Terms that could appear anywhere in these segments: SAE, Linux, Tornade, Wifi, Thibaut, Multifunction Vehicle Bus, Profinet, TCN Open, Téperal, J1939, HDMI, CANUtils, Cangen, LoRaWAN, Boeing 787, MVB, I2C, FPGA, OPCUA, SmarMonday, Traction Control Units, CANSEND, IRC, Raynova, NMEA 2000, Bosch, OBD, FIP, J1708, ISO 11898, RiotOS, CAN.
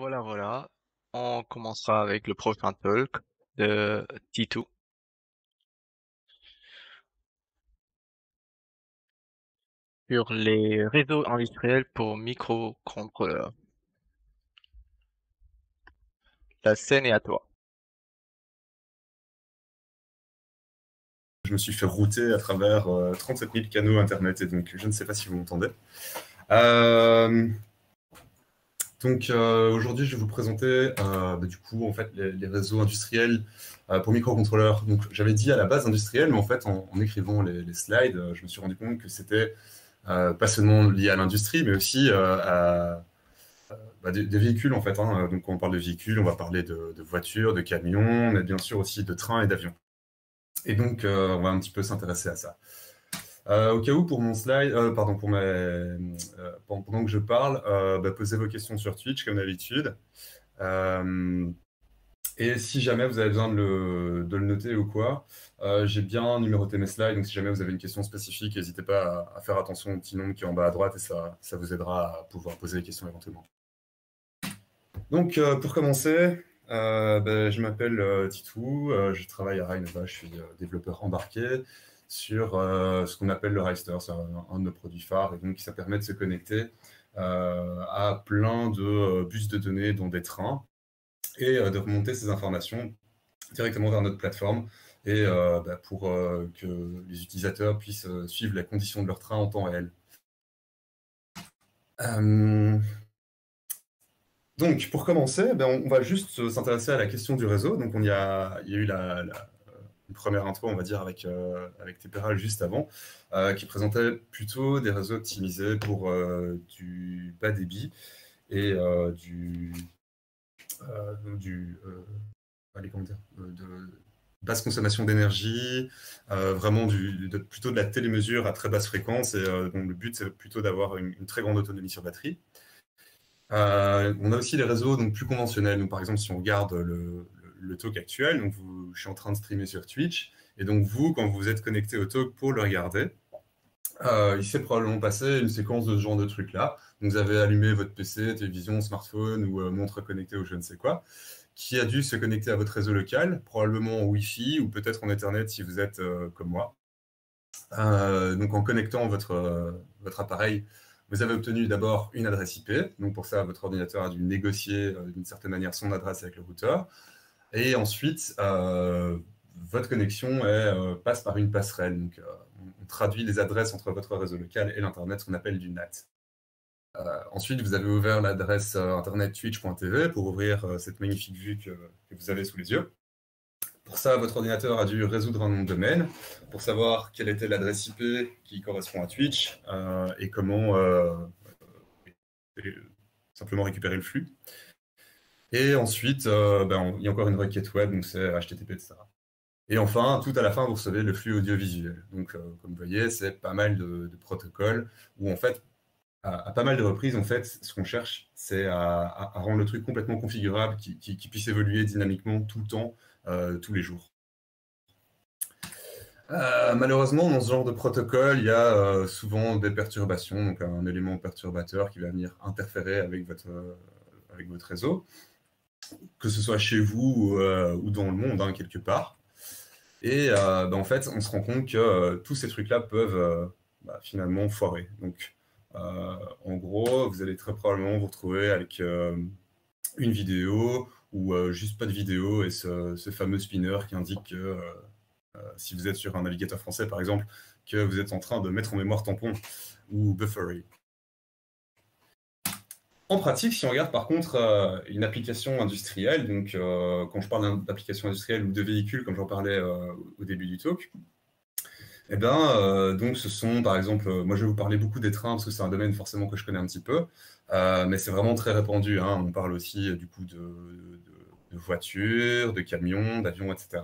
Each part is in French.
Voilà, voilà. On commencera avec le prochain talk de T2. Sur les réseaux industriels pour microcontrôleurs. La scène est à toi. Je me suis fait router à travers 37 000 canaux Internet, et donc je ne sais pas si vous m'entendez. Aujourd'hui, je vais vous présenter les réseaux industriels pour microcontrôleurs. Donc, j'avais dit à la base industrielle, mais en fait, en écrivant les slides, je me suis rendu compte que c'était pas seulement lié à l'industrie, mais aussi des véhicules, en fait. Hein. Donc, quand on parle de véhicules, on va parler de voitures, de camions, mais bien sûr aussi de trains et d'avions. Et donc, on va un petit peu s'intéresser à ça. Au cas où, pour mon slide, pendant que je parle, posez vos questions sur Twitch, comme d'habitude. Et si jamais vous avez besoin de le noter ou quoi, j'ai bien numéroté mes slides. Donc, si jamais vous avez une question spécifique, n'hésitez pas à faire attention au petit nombre qui est en bas à droite et ça vous aidera à pouvoir poser les questions éventuellement. Donc, pour commencer... je m'appelle Titou, je travaille à Raynova, je suis développeur embarqué sur ce qu'on appelle le Ryster, c'est un de nos produits phares, et donc ça permet de se connecter à plein de bus de données dans des trains et de remonter ces informations directement vers notre plateforme et pour que les utilisateurs puissent suivre la condition de leur train en temps réel. Donc, pour commencer, on va juste s'intéresser à la question du réseau. Donc, il y a eu une première intro, on va dire, avec Téperal juste avant, qui présentait plutôt des réseaux optimisés pour du bas débit et de basse consommation d'énergie, vraiment plutôt de la télémesure à très basse fréquence. Et donc, le but, c'est plutôt d'avoir une très grande autonomie sur batterie. On a aussi les réseaux donc, plus conventionnels. Donc, par exemple, si on regarde le talk actuel, donc je suis en train de streamer sur Twitch, et donc vous, quand vous êtes connecté au talk pour le regarder, il s'est probablement passé une séquence de ce genre de trucs-là. Vous avez allumé votre PC, télévision, smartphone ou montre connectée ou je ne sais quoi, qui a dû se connecter à votre réseau local, probablement en Wi-Fi ou peut-être en Ethernet si vous êtes comme moi. Donc, en connectant votre appareil, vous avez obtenu d'abord une adresse IP. Donc pour ça, votre ordinateur a dû négocier d'une certaine manière son adresse avec le routeur. Et ensuite, votre connexion passe par une passerelle. Donc, on traduit les adresses entre votre réseau local et l'Internet, qu'on appelle du NAT. Ensuite, vous avez ouvert l'adresse internet twitch.tv pour ouvrir cette magnifique vue que vous avez sous les yeux. Pour ça, votre ordinateur a dû résoudre un nom de domaine pour savoir quelle était l'adresse IP qui correspond à Twitch et comment simplement récupérer le flux. Et ensuite, il y a encore une requête web, donc c'est HTTP, etc. Et enfin, tout à la fin, vous recevez le flux audiovisuel. Donc, comme vous voyez, c'est pas mal de protocoles où, en fait, à pas mal de reprises, en fait, ce qu'on cherche, c'est à rendre le truc complètement configurable, qui puisse évoluer dynamiquement tout le temps, tous les jours. Malheureusement, dans ce genre de protocole, il y a souvent des perturbations, donc un élément perturbateur qui va venir interférer avec votre réseau, que ce soit chez vous ou dans le monde, hein, quelque part. Et en fait, on se rend compte que tous ces trucs-là peuvent finalement foirer. Donc, en gros, vous allez très probablement vous retrouver avec une vidéo ou juste pas de vidéo, et ce fameux spinner qui indique que si vous êtes sur un navigateur français, par exemple, que vous êtes en train de mettre en mémoire tampon ou buffery. En pratique, si on regarde par contre une application industrielle, donc quand je parle d'application industrielle ou de véhicule, comme j'en parlais au début du talk, eh bien, donc ce sont, par exemple, moi je vais vous parler beaucoup des trains parce que c'est un domaine forcément que je connais un petit peu, mais c'est vraiment très répandu, hein. On parle aussi du coup de voitures, de camions, d'avions, etc.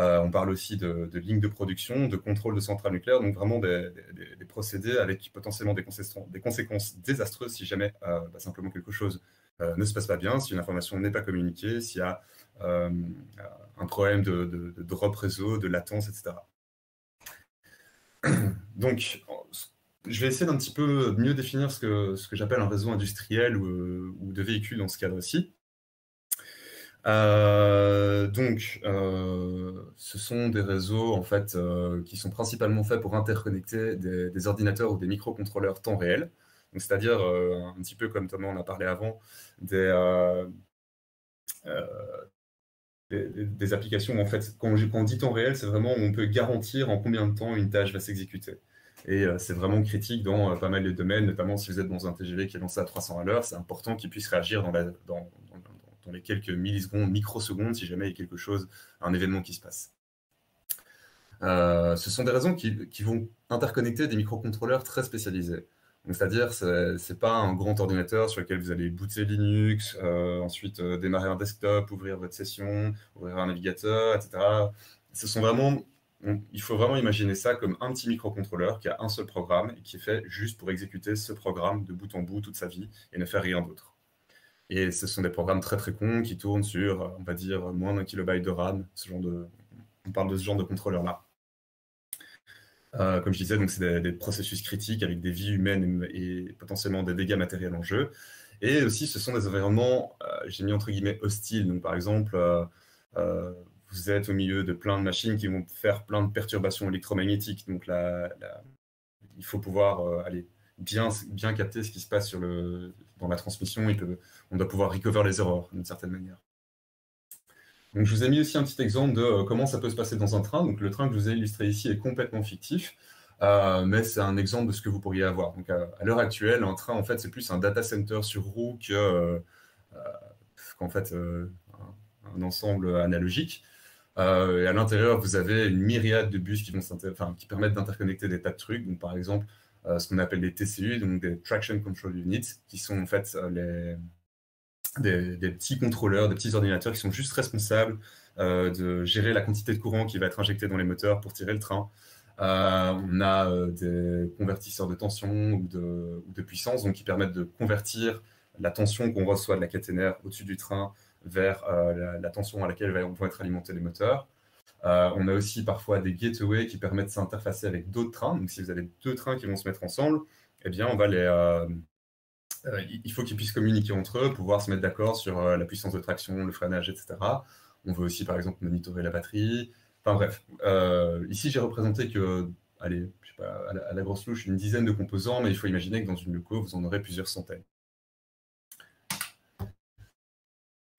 On parle aussi de lignes de production, de contrôle de centrales nucléaires, donc vraiment des procédés avec potentiellement des conséquences désastreuses si jamais simplement quelque chose ne se passe pas bien, si une information n'est pas communiquée, s'il y a un problème de drop réseau, de latence, etc. Donc, je vais essayer d'un petit peu mieux définir ce que j'appelle un réseau industriel ou de véhicules dans ce cadre-ci. Ce sont des réseaux en fait, qui sont principalement faits pour interconnecter des ordinateurs ou des microcontrôleurs temps réel. C'est-à-dire, un petit peu comme Thomas en a parlé avant, des applications où, en fait, quand on dit temps réel, c'est vraiment où on peut garantir en combien de temps une tâche va s'exécuter. Et c'est vraiment critique dans pas mal de domaines, notamment si vous êtes dans un TGV qui est lancé à 300 à l'heure, c'est important qu'il puisse réagir dans les quelques millisecondes, microsecondes, si jamais il y a quelque chose, un événement qui se passe. Ce sont des réseaux qui vont interconnecter des microcontrôleurs très spécialisés. C'est-à-dire, ce n'est pas un grand ordinateur sur lequel vous allez booter Linux, ensuite démarrer un desktop, ouvrir votre session, ouvrir un navigateur, etc. Ce sont vraiment, il faut vraiment imaginer ça comme un petit microcontrôleur qui a un seul programme et qui est fait juste pour exécuter ce programme de bout en bout toute sa vie et ne faire rien d'autre. Et ce sont des programmes très très cons qui tournent sur, on va dire, moins d'un kilobyte de RAM. On parle de ce genre de contrôleur-là. Comme je disais, donc c'est des processus critiques avec des vies humaines et potentiellement des dégâts matériels en jeu. Et aussi, ce sont des environnements, j'ai mis entre guillemets, hostiles. Donc, par exemple, vous êtes au milieu de plein de machines qui vont faire plein de perturbations électromagnétiques. Donc, il faut pouvoir aller bien capter ce qui se passe dans la transmission. On doit pouvoir recover les erreurs d'une certaine manière. Donc, je vous ai mis aussi un petit exemple de comment ça peut se passer dans un train. Donc, le train que je vous ai illustré ici est complètement fictif, mais c'est un exemple de ce que vous pourriez avoir. Donc, à l'heure actuelle, un train, en fait, c'est plus un data center sur roue qu'en fait, un ensemble analogique. Et à l'intérieur, vous avez une myriade de bus qui permettent d'interconnecter des tas de trucs. Donc, par exemple, ce qu'on appelle des TCU, donc des Traction Control Units, qui sont en fait des petits contrôleurs, des petits ordinateurs qui sont juste responsables de gérer la quantité de courant qui va être injectée dans les moteurs pour tirer le train. On a des convertisseurs de tension ou de puissance donc qui permettent de convertir la tension qu'on reçoit de la caténaire au-dessus du train vers la tension à laquelle vont être alimentés les moteurs. On a aussi parfois des gateways qui permettent de s'interfacer avec d'autres trains. Donc si vous avez deux trains qui vont se mettre ensemble, eh bien on va il faut qu'ils puissent communiquer entre eux, pouvoir se mettre d'accord sur la puissance de traction, le freinage, etc. On veut aussi, par exemple, monitorer la batterie. Enfin bref, ici, j'ai représenté que, allez, je sais pas, à la grosse louche, une dizaine de composants, mais il faut imaginer que dans une loco, vous en aurez plusieurs centaines.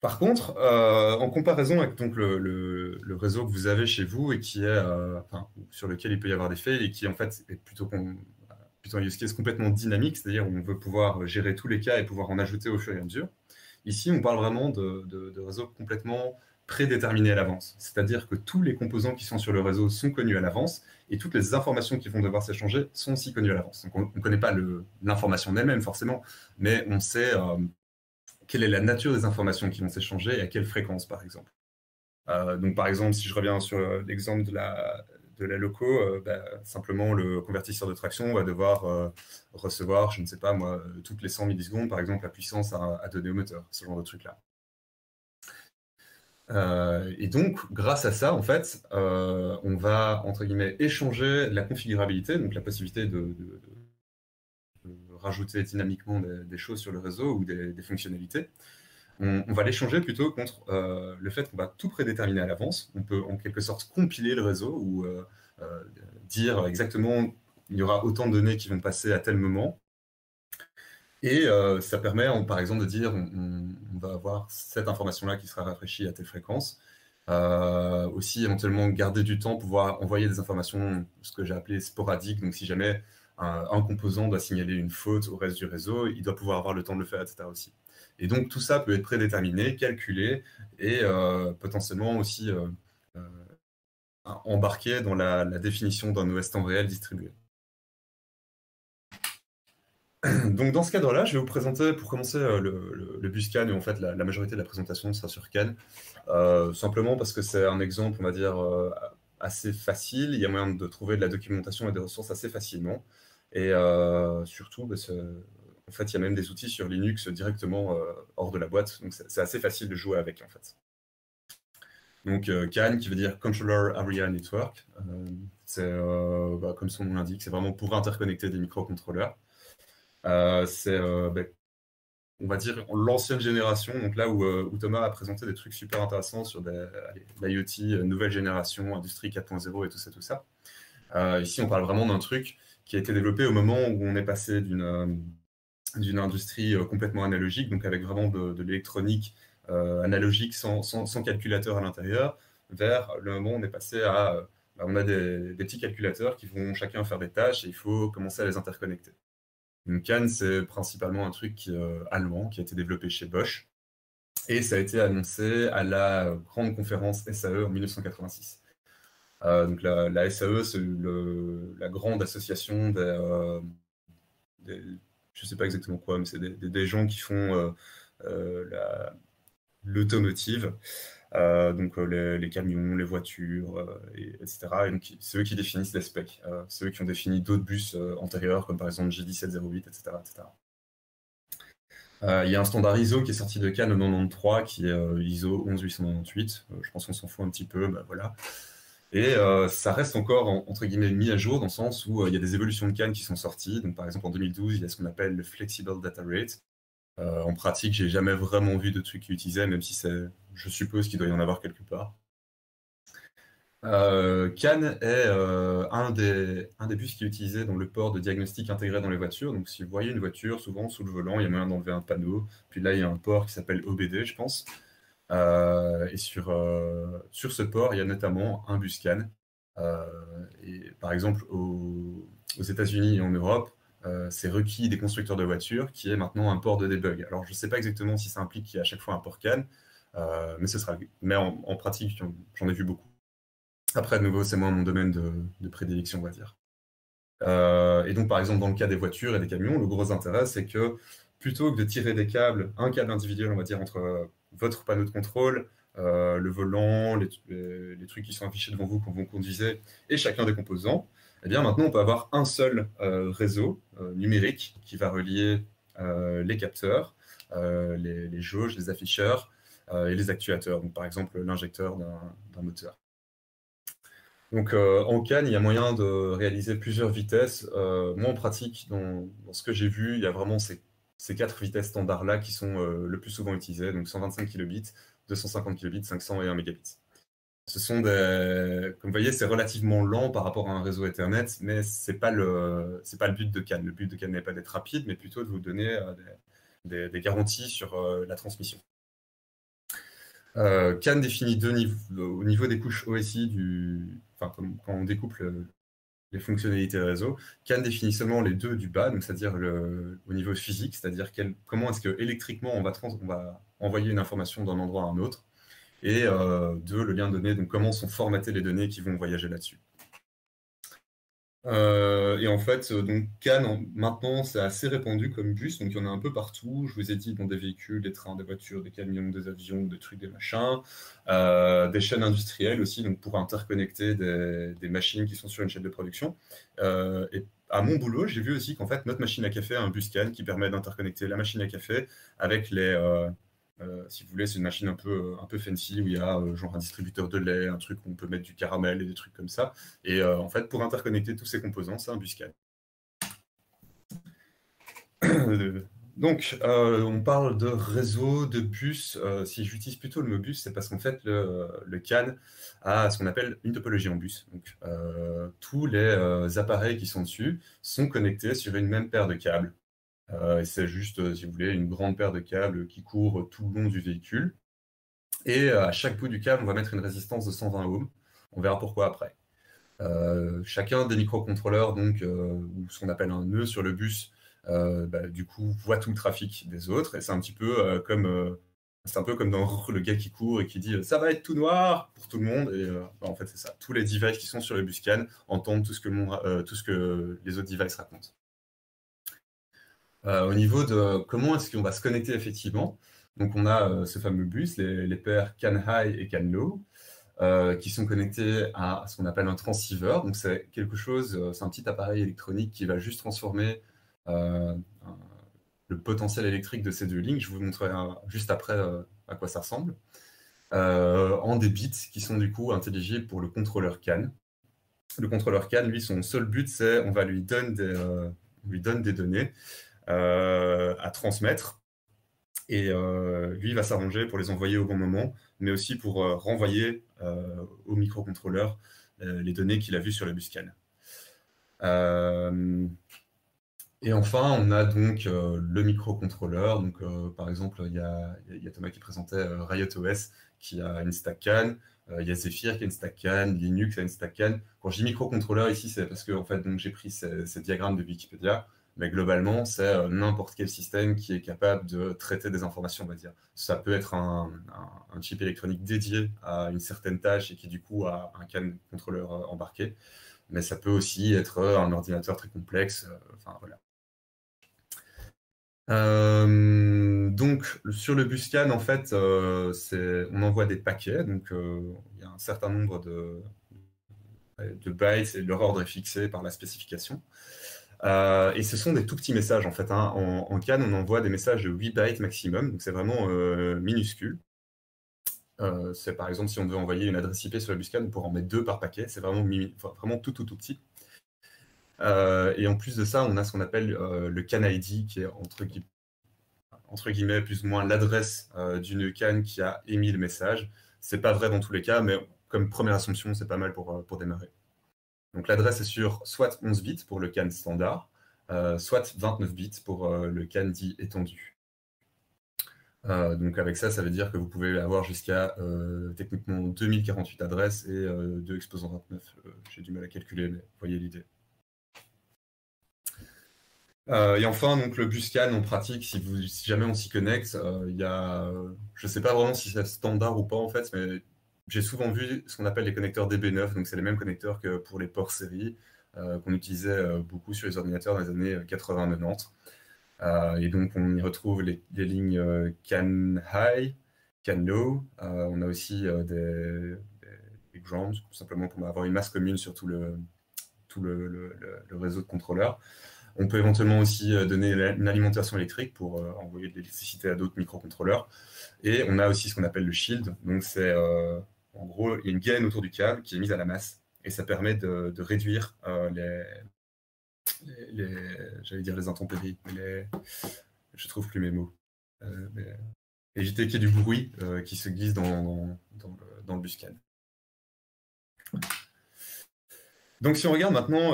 Par contre, en comparaison avec donc, le réseau que vous avez chez vous et qui est, sur lequel il peut y avoir des failles et qui, en fait, est plutôt un use case complètement dynamique, c'est-à-dire on veut pouvoir gérer tous les cas et pouvoir en ajouter au fur et à mesure. Ici, on parle vraiment de réseaux complètement prédéterminés à l'avance, c'est-à-dire que tous les composants qui sont sur le réseau sont connus à l'avance et toutes les informations qui vont devoir s'échanger sont aussi connues à l'avance. Donc, on ne connaît pas l'information en elle-même forcément, mais on sait quelle est la nature des informations qui vont s'échanger et à quelle fréquence, par exemple. Donc, par exemple, si je reviens sur l'exemple de la loco, simplement le convertisseur de traction va devoir recevoir, je ne sais pas moi, toutes les 100 millisecondes, par exemple, la puissance à donner au moteur, ce genre de truc-là. Et donc, grâce à ça, en fait, on va, entre guillemets, échanger la configurabilité, donc la possibilité de rajouter dynamiquement des choses sur le réseau ou des fonctionnalités. On va l'échanger plutôt contre le fait qu'on va tout prédéterminer à l'avance. On peut en quelque sorte compiler le réseau ou dire exactement il y aura autant de données qui vont passer à tel moment. Et ça permet par exemple de dire on va avoir cette information-là qui sera rafraîchie à telle fréquence. Aussi éventuellement garder du temps, pouvoir envoyer des informations, ce que j'ai appelé sporadiques. Donc si jamais un composant doit signaler une faute au reste du réseau, il doit pouvoir avoir le temps de le faire, etc. aussi. Et donc, tout ça peut être prédéterminé, calculé et potentiellement aussi embarqué dans la définition d'un OS temps réel distribué. Donc, dans ce cadre-là, je vais vous présenter, pour commencer, le bus CAN, et en fait, la majorité de la présentation sera sur CAN, simplement parce que c'est un exemple, on va dire, assez facile. Il y a moyen de trouver de la documentation et des ressources assez facilement. Et surtout, en fait, il y a même des outils sur Linux directement hors de la boîte. Donc, c'est assez facile de jouer avec, en fait. Donc, CAN, qui veut dire Controller Area Network. Bah, comme son nom l'indique, c'est vraiment pour interconnecter des microcontrôleurs. C'est, on va dire, l'ancienne génération, donc là où, où Thomas a présenté des trucs super intéressants sur l'IoT, nouvelle génération, industrie 4.0 et tout ça, tout ça. Ici, on parle vraiment d'un truc qui a été développé au moment où on est passé d'une industrie complètement analogique, donc avec vraiment de l'électronique analogique sans calculateur à l'intérieur, vers le moment où on est passé à... on a des petits calculateurs qui vont chacun faire des tâches et il faut commencer à les interconnecter. Une CAN, c'est principalement un truc allemand qui a été développé chez Bosch et ça a été annoncé à la grande conférence SAE en 1986. Donc la SAE, c'est la grande association des je ne sais pas exactement quoi, mais c'est des gens qui font l'automotive. Donc les camions, les voitures, etc. Et donc c'est eux qui définissent les specs, c'est eux qui ont défini d'autres bus antérieurs, comme par exemple J1708, etc. Il y a un standard ISO qui est sorti de CAN93, qui est ISO 11898, je pense qu'on s'en fout un petit peu, bah, voilà. Et ça reste encore, entre guillemets, mis à jour, dans le sens où il y a des évolutions de CAN qui sont sorties, donc par exemple en 2012, il y a ce qu'on appelle le Flexible Data Rate. En pratique, j'ai jamais vraiment vu de trucs qui utilisaient, même si je suppose qu'il doit y en avoir quelque part. CAN est un des bus qui est utilisé dans le port de diagnostic intégré dans les voitures. Donc, si vous voyez une voiture, souvent sous le volant, il y a moyen d'enlever un panneau. Puis là, il y a un port qui s'appelle OBD, je pense. Et sur ce port, il y a notamment un bus CAN. Et par exemple, aux États-Unis et en Europe, c'est requis des constructeurs de voitures qui est maintenant un port de debug. Alors, je ne sais pas exactement si ça implique qu'il y a à chaque fois un port CAN, mais en pratique, j'en ai vu beaucoup. Après, de nouveau, c'est moins mon domaine de prédilection, on va dire. Et donc, par exemple, dans le cas des voitures et des camions, le gros intérêt, c'est que plutôt que de tirer des câbles, un câble individuel, on va dire, entre votre panneau de contrôle, le volant, les trucs qui sont affichés devant vous quand vous conduisez, et chacun des composants, eh bien, maintenant, on peut avoir un seul réseau numérique qui va relier les capteurs, les jauges, les afficheurs et les actuateurs, donc par exemple l'injecteur d'un moteur. Donc en CAN, il y a moyen de réaliser plusieurs vitesses. Moi, en pratique, dans ce que j'ai vu, il y a vraiment ces quatre vitesses standards-là qui sont le plus souvent utilisées, donc 125 kilobits, 250 kilobits, 500 et 1 mégabit. Ce sont des... Comme vous voyez, c'est relativement lent par rapport à un réseau Ethernet, mais ce n'est pas le but de CAN. Le but de CAN n'est pas d'être rapide, mais plutôt de vous donner des garanties sur la transmission. CAN définit deux niveaux. Au niveau des couches OSI, quand on découpe les fonctionnalités réseau, CAN définit seulement les deux du bas, c'est-à-dire au niveau physique, c'est-à-dire comment est-ce que électriquement on va envoyer une information d'un endroit à un autre, et deux, le lien de données, donc comment sont formatées les données qui vont voyager là-dessus. Et en fait, donc CAN, maintenant, c'est assez répandu comme bus, donc il y en a un peu partout, je vous ai dit, dans des véhicules, des trains, des voitures, des camions, des avions, des trucs, des machins, des chaînes industrielles aussi, donc pour interconnecter des machines qui sont sur une chaîne de production. Et à mon boulot, j'ai vu aussi qu'en fait, notre machine à café a un bus CAN qui permet d'interconnecter la machine à café avec les... si vous voulez, c'est une machine un peu fancy où il y a genre un distributeur de lait, un truc où on peut mettre du caramel et des trucs comme ça. Et en fait, pour interconnecter tous ces composants, c'est un bus CAN. Donc, on parle de réseau, de bus. Si j'utilise plutôt le mot bus, c'est parce qu'en fait, le CAN a ce qu'on appelle une topologie en bus. Donc, tous les appareils qui sont dessus sont connectés sur une même paire de câbles. C'est juste, si vous voulez, une grande paire de câbles qui court tout le long du véhicule. Et à chaque bout du câble, on va mettre une résistance de 120 ohms. On verra pourquoi après. Chacun des microcontrôleurs, donc, ou ce qu'on appelle un nœud sur le bus, du coup, voit tout le trafic des autres. Et c'est un petit peu comme dans le gars qui court et qui dit « ça va être tout noir pour tout le monde ». Et en fait, c'est ça. Tous les devices qui sont sur le bus CAN entendent tout ce que les autres devices racontent. Au niveau de comment est-ce qu'on va se connecter effectivement, donc on a ce fameux bus, les paires CAN High et CAN Low, qui sont connectés à ce qu'on appelle un transceiver. Donc c'est quelque chose, c'est un petit appareil électronique qui va juste transformer le potentiel électrique de ces deux lignes. Je vous montrerai juste après à quoi ça ressemble, en des bits qui sont du coup intelligibles pour le contrôleur CAN. le contrôleur CAN, lui, son seul but, c'est on va lui donne des données à transmettre. Et lui, il va s'arranger pour les envoyer au bon moment, mais aussi pour renvoyer au microcontrôleur les données qu'il a vues sur le bus CAN. Et enfin, on a donc le microcontrôleur. Donc, par exemple, il y a Thomas qui présentait RiotOS qui a une stack CAN, il y a Zephyr qui a une stack CAN, Linux a une stack CAN. Quand je dis microcontrôleur ici, c'est parce que en fait, j'ai pris ces diagrammes de Wikipédia, mais globalement, c'est n'importe quel système qui est capable de traiter des informations, on va dire. Ça peut être un chip électronique dédié à une certaine tâche et qui du coup a un CAN contrôleur embarqué, mais ça peut aussi être un ordinateur très complexe, enfin voilà. Donc sur le bus CAN, en fait, on envoie des paquets, donc il y a un certain nombre de bytes et leur ordre est fixé par la spécification. Et ce sont des tout petits messages en fait, hein. En CAN, on envoie des messages de 8 bytes maximum, donc c'est vraiment minuscule. C'est par exemple si on veut envoyer une adresse IP sur le bus CAN, on pourra en mettre 2 par paquet, c'est vraiment, vraiment tout petit. Et en plus de ça, on a ce qu'on appelle le CAN ID, qui est entre guillemets plus ou moins l'adresse d'une CAN qui a émis le message. Ce n'est pas vrai dans tous les cas, mais comme première assumption, c'est pas mal pour démarrer. Donc l'adresse est sur soit 11 bits pour le CAN standard, soit 29 bits pour le CAN dit étendu. Donc avec ça, ça veut dire que vous pouvez avoir jusqu'à techniquement 2048 adresses et 2 exposants 29. J'ai du mal à calculer, mais vous voyez l'idée. Et enfin, donc, le bus CAN, en pratique, si jamais on s'y connecte, je ne sais pas vraiment si c'est standard ou pas, en fait, mais j'ai souvent vu ce qu'on appelle les connecteurs DB9, donc c'est les mêmes connecteurs que pour les ports série qu'on utilisait beaucoup sur les ordinateurs dans les années 80-90. Et donc, on y retrouve les lignes CAN High, CAN Low, on a aussi des grounds, tout simplement pour avoir une masse commune sur tout le réseau de contrôleurs. On peut éventuellement aussi donner une alimentation électrique pour envoyer de l'électricité à d'autres microcontrôleurs. Et on a aussi ce qu'on appelle le shield. Donc c'est en gros une gaine autour du câble qui est mise à la masse. Et ça permet de réduire j'allais dire les intempéries. Je trouve plus mes mots. Éviter qu'il y ait du bruit qui se glisse dans le bus CAN. Donc si on regarde maintenant,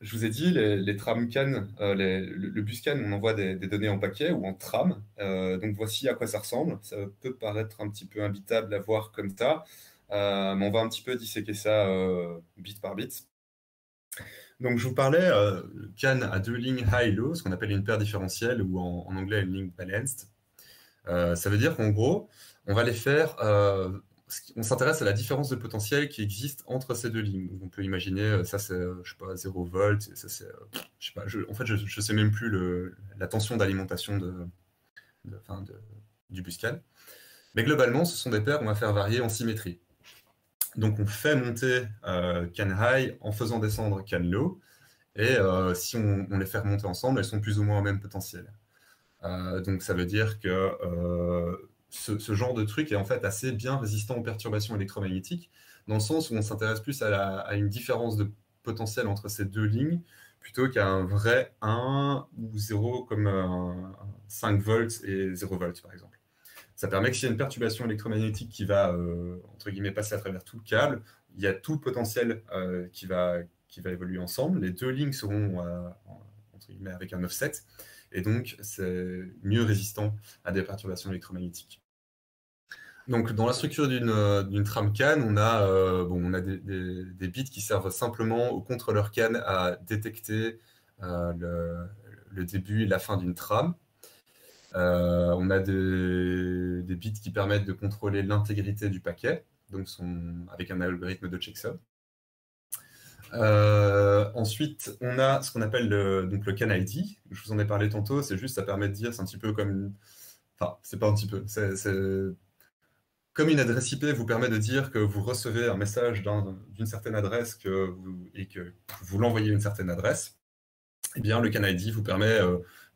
je vous ai dit, les trams CAN, le bus CAN, on envoie des données en paquet ou en tram. Donc voici à quoi ça ressemble. Ça peut paraître un petit peu imbitable à voir comme ça, mais on va un petit peu disséquer ça bit par bit. Donc je vous parlais, CAN a 2 lignes high et low, ce qu'on appelle une paire différentielle ou en anglais une ligne balanced. Ça veut dire qu'en gros, on va les faire... on s'intéresse à la différence de potentiel qui existe entre ces deux lignes. Donc on peut imaginer, ça c'est, je sais pas, 0 volts, ça c'est, je sais pas, en fait, je ne sais même plus la tension d'alimentation du bus CAN. Mais globalement, ce sont des paires qu'on va faire varier en symétrie. Donc on fait monter CAN high en faisant descendre CAN low, et si on les fait remonter ensemble, elles sont plus ou moins au même potentiel. Donc ça veut dire que... ce genre de truc est en fait assez bien résistant aux perturbations électromagnétiques, dans le sens où on s'intéresse plus à une différence de potentiel entre ces deux lignes, plutôt qu'à un vrai 1 ou 0 comme 5 volts et 0 volts, par exemple. Ça permet que s'il y a une perturbation électromagnétique qui va, entre guillemets, passer à travers tout le câble, il y a tout le potentiel qui va évoluer ensemble. Les deux lignes seront, entre guillemets, avec un offset, et donc c'est mieux résistant à des perturbations électromagnétiques. Donc dans la structure d'une trame CAN, on a, des bits qui servent simplement au contrôleur CAN à détecter le début et la fin d'une trame. On a des bits qui permettent de contrôler l'intégrité du paquet, donc avec un algorithme de checksum. Ensuite, on a ce qu'on appelle le CAN ID. Je vous en ai parlé tantôt, c'est juste, ça permet de dire, c'est un petit peu comme... Enfin, c'est pas un petit peu, c'est... Comme une adresse IP vous permet de dire que vous recevez un message d'une certaine adresse et que vous l'envoyez à une certaine adresse, eh bien, le CAN ID vous permet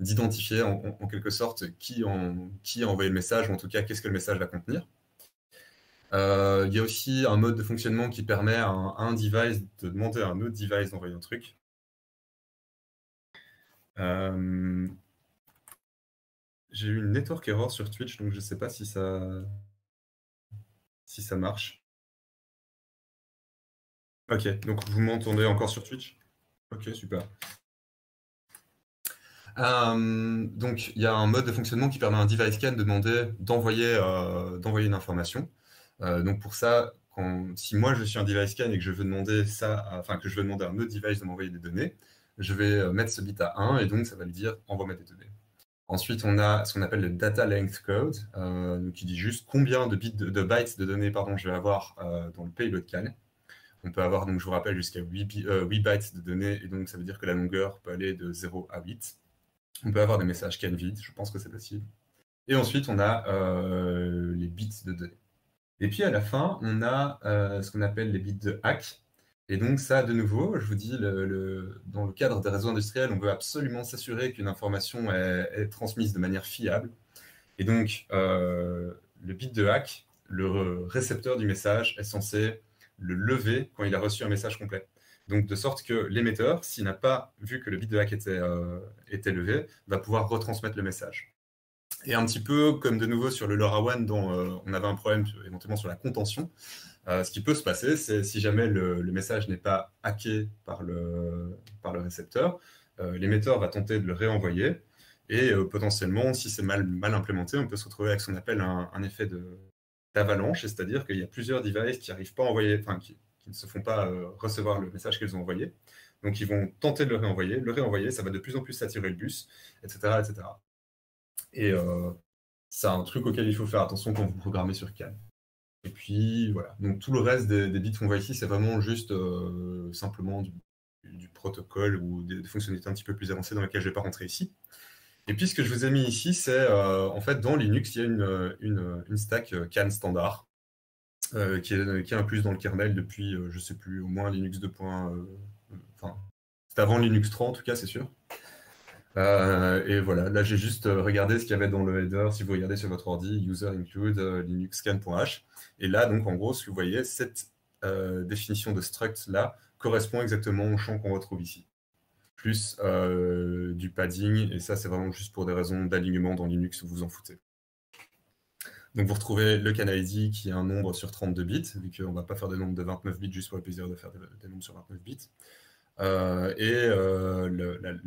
d'identifier en quelque sorte qui a envoyé le message, ou en tout cas, qu'est-ce que le message va contenir. Il y a aussi un mode de fonctionnement qui permet à un device de demander à un autre device d'envoyer un truc. J'ai eu une network error sur Twitch, donc je ne sais pas si ça marche. Ok, donc vous m'entendez encore sur Twitch? Ok, super. Donc il y a un mode de fonctionnement qui permet à un device can d'envoyer une information. Donc pour ça, si moi je suis un device can et que je veux demander à un autre device de m'envoyer des données, je vais mettre ce bit à 1 et donc ça va lui dire envoie-moi des données. Ensuite, on a ce qu'on appelle le data length code, qui dit juste combien de bytes de données je vais avoir dans le payload can. On peut avoir, donc je vous rappelle, jusqu'à 8 bytes de données, et donc ça veut dire que la longueur peut aller de 0 à 8. On peut avoir des messages can vide, je pense que c'est possible. Et ensuite, on a les bits de données. Et puis à la fin, on a ce qu'on appelle les bits de hack. Et donc ça, de nouveau, je vous dis, dans le cadre des réseaux industriels, on veut absolument s'assurer qu'une information est transmise de manière fiable. Et donc, le bit de hack, le récepteur du message est censé le lever quand il a reçu un message complet. Donc, de sorte que l'émetteur, s'il n'a pas vu que le bit de hack était levé, va pouvoir retransmettre le message. Et un petit peu comme de nouveau sur le LoRaWAN, dont on avait un problème éventuellement sur la contention, ce qui peut se passer, c'est si jamais le message n'est pas hacké par le récepteur, l'émetteur va tenter de le réenvoyer, et potentiellement, si c'est mal implémenté, on peut se retrouver avec ce qu'on appelle un effet d'avalanche, c'est-à-dire qu'il y a plusieurs devices qui n'arrivent pas à envoyer, enfin qui ne se font pas recevoir le message qu'ils ont envoyé, donc ils vont tenter de le réenvoyer, ça va de plus en plus saturer le bus, etc. etc. Et c'est un truc auquel il faut faire attention quand vous programmez sur CAN. Et puis voilà, donc tout le reste des bits qu'on voit ici, c'est vraiment juste simplement du protocole ou des fonctionnalités un petit peu plus avancées dans lesquelles je ne vais pas rentrer ici. Et puis ce que je vous ai mis ici, c'est en fait dans Linux, il y a une stack CAN standard qui est incluse dans le kernel depuis, je ne sais plus, au moins Linux 2. Enfin, c'est avant Linux 3 en tout cas, c'est sûr. Et voilà, là j'ai juste regardé ce qu'il y avait dans le header. Si vous regardez sur votre ordi, user include linux can.h, et là donc en gros ce que vous voyez, cette définition de struct là correspond exactement au champ qu'on retrouve ici, plus du padding, et ça c'est vraiment juste pour des raisons d'alignement dans Linux, vous vous en foutez. Donc vous retrouvez le can ID qui est un nombre sur 32 bits, vu qu'on ne va pas faire des nombres de 29 bits juste pour le plaisir de faire des nombres sur 29 bits. La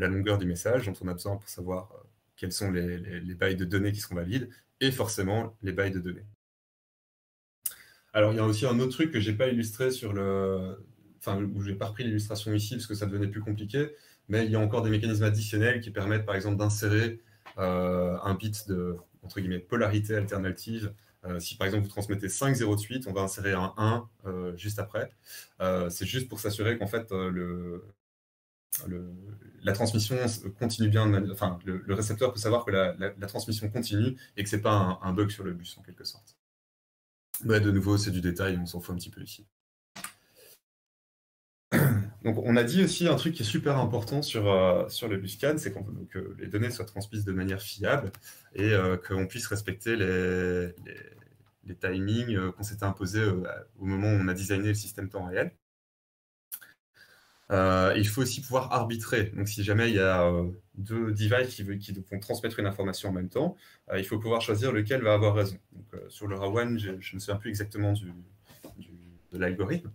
longueur du message dont on a besoin pour savoir quels sont les bytes de données qui sont valides, et forcément les bytes de données. Alors il y a aussi un autre truc que j'ai pas illustré sur le... Enfin, où j'ai pas repris l'illustration ici parce que ça devenait plus compliqué, mais il y a encore des mécanismes additionnels qui permettent par exemple d'insérer un bit de, entre guillemets, polarité alternative. Si par exemple vous transmettez 5 0 de suite, on va insérer un 1 juste après. C'est juste pour s'assurer qu'en fait la transmission continue bien, enfin le récepteur peut savoir que la transmission continue et que ce n'est pas un bug sur le bus en quelque sorte. Mais de nouveau, c'est du détail, on s'en fout un petit peu ici. Donc on a dit aussi un truc qui est super important sur le bus CAN, c'est que les données soient transmises de manière fiable et qu'on puisse respecter les timings qu'on s'était imposés au moment où on a designé le système temps réel. Il faut aussi pouvoir arbitrer. Donc si jamais il y a deux devices qui vont transmettre une information en même temps, il faut pouvoir choisir lequel va avoir raison. Donc, sur le LoRaWAN, je ne me souviens plus exactement de l'algorithme.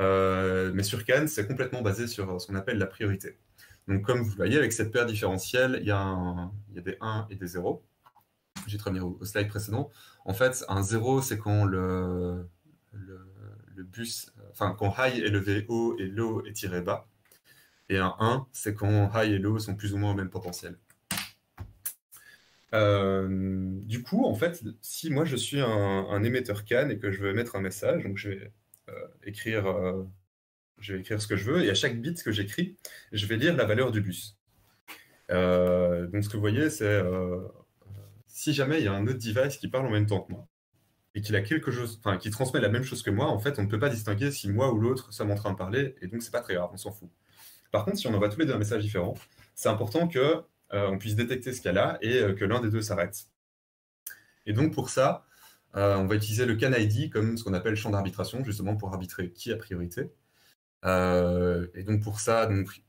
Mais sur CAN, c'est complètement basé sur ce qu'on appelle la priorité. Donc comme vous voyez, avec cette paire différentielle, il y a des 1 et des 0. J'ai revenu au slide précédent. En fait, un 0, c'est quand le bus, enfin quand high est levé haut et low est tiré bas. Et un 1, c'est quand high et low sont plus ou moins au même potentiel. Du coup, en fait, si moi je suis un émetteur CAN et que je veux émettre un message, donc je vais écrire ce que je veux, et à chaque bit que j'écris, je vais lire la valeur du bus. Donc ce que vous voyez, c'est si jamais il y a un autre device qui parle en même temps que moi, et qu'il a quelque chose, enfin qui transmet la même chose que moi, en fait, on ne peut pas distinguer si moi ou l'autre sommes en train de parler, et donc c'est pas très grave, on s'en fout. Par contre, si on envoie tous les deux un message différent, c'est important qu'on puisse détecter ce qu'il y a là, et que l'un des deux s'arrête. Et donc pour ça, On va utiliser le CAN-ID comme ce qu'on appelle champ d'arbitration, justement pour arbitrer qui a priorité. Et donc pour ça, donc, si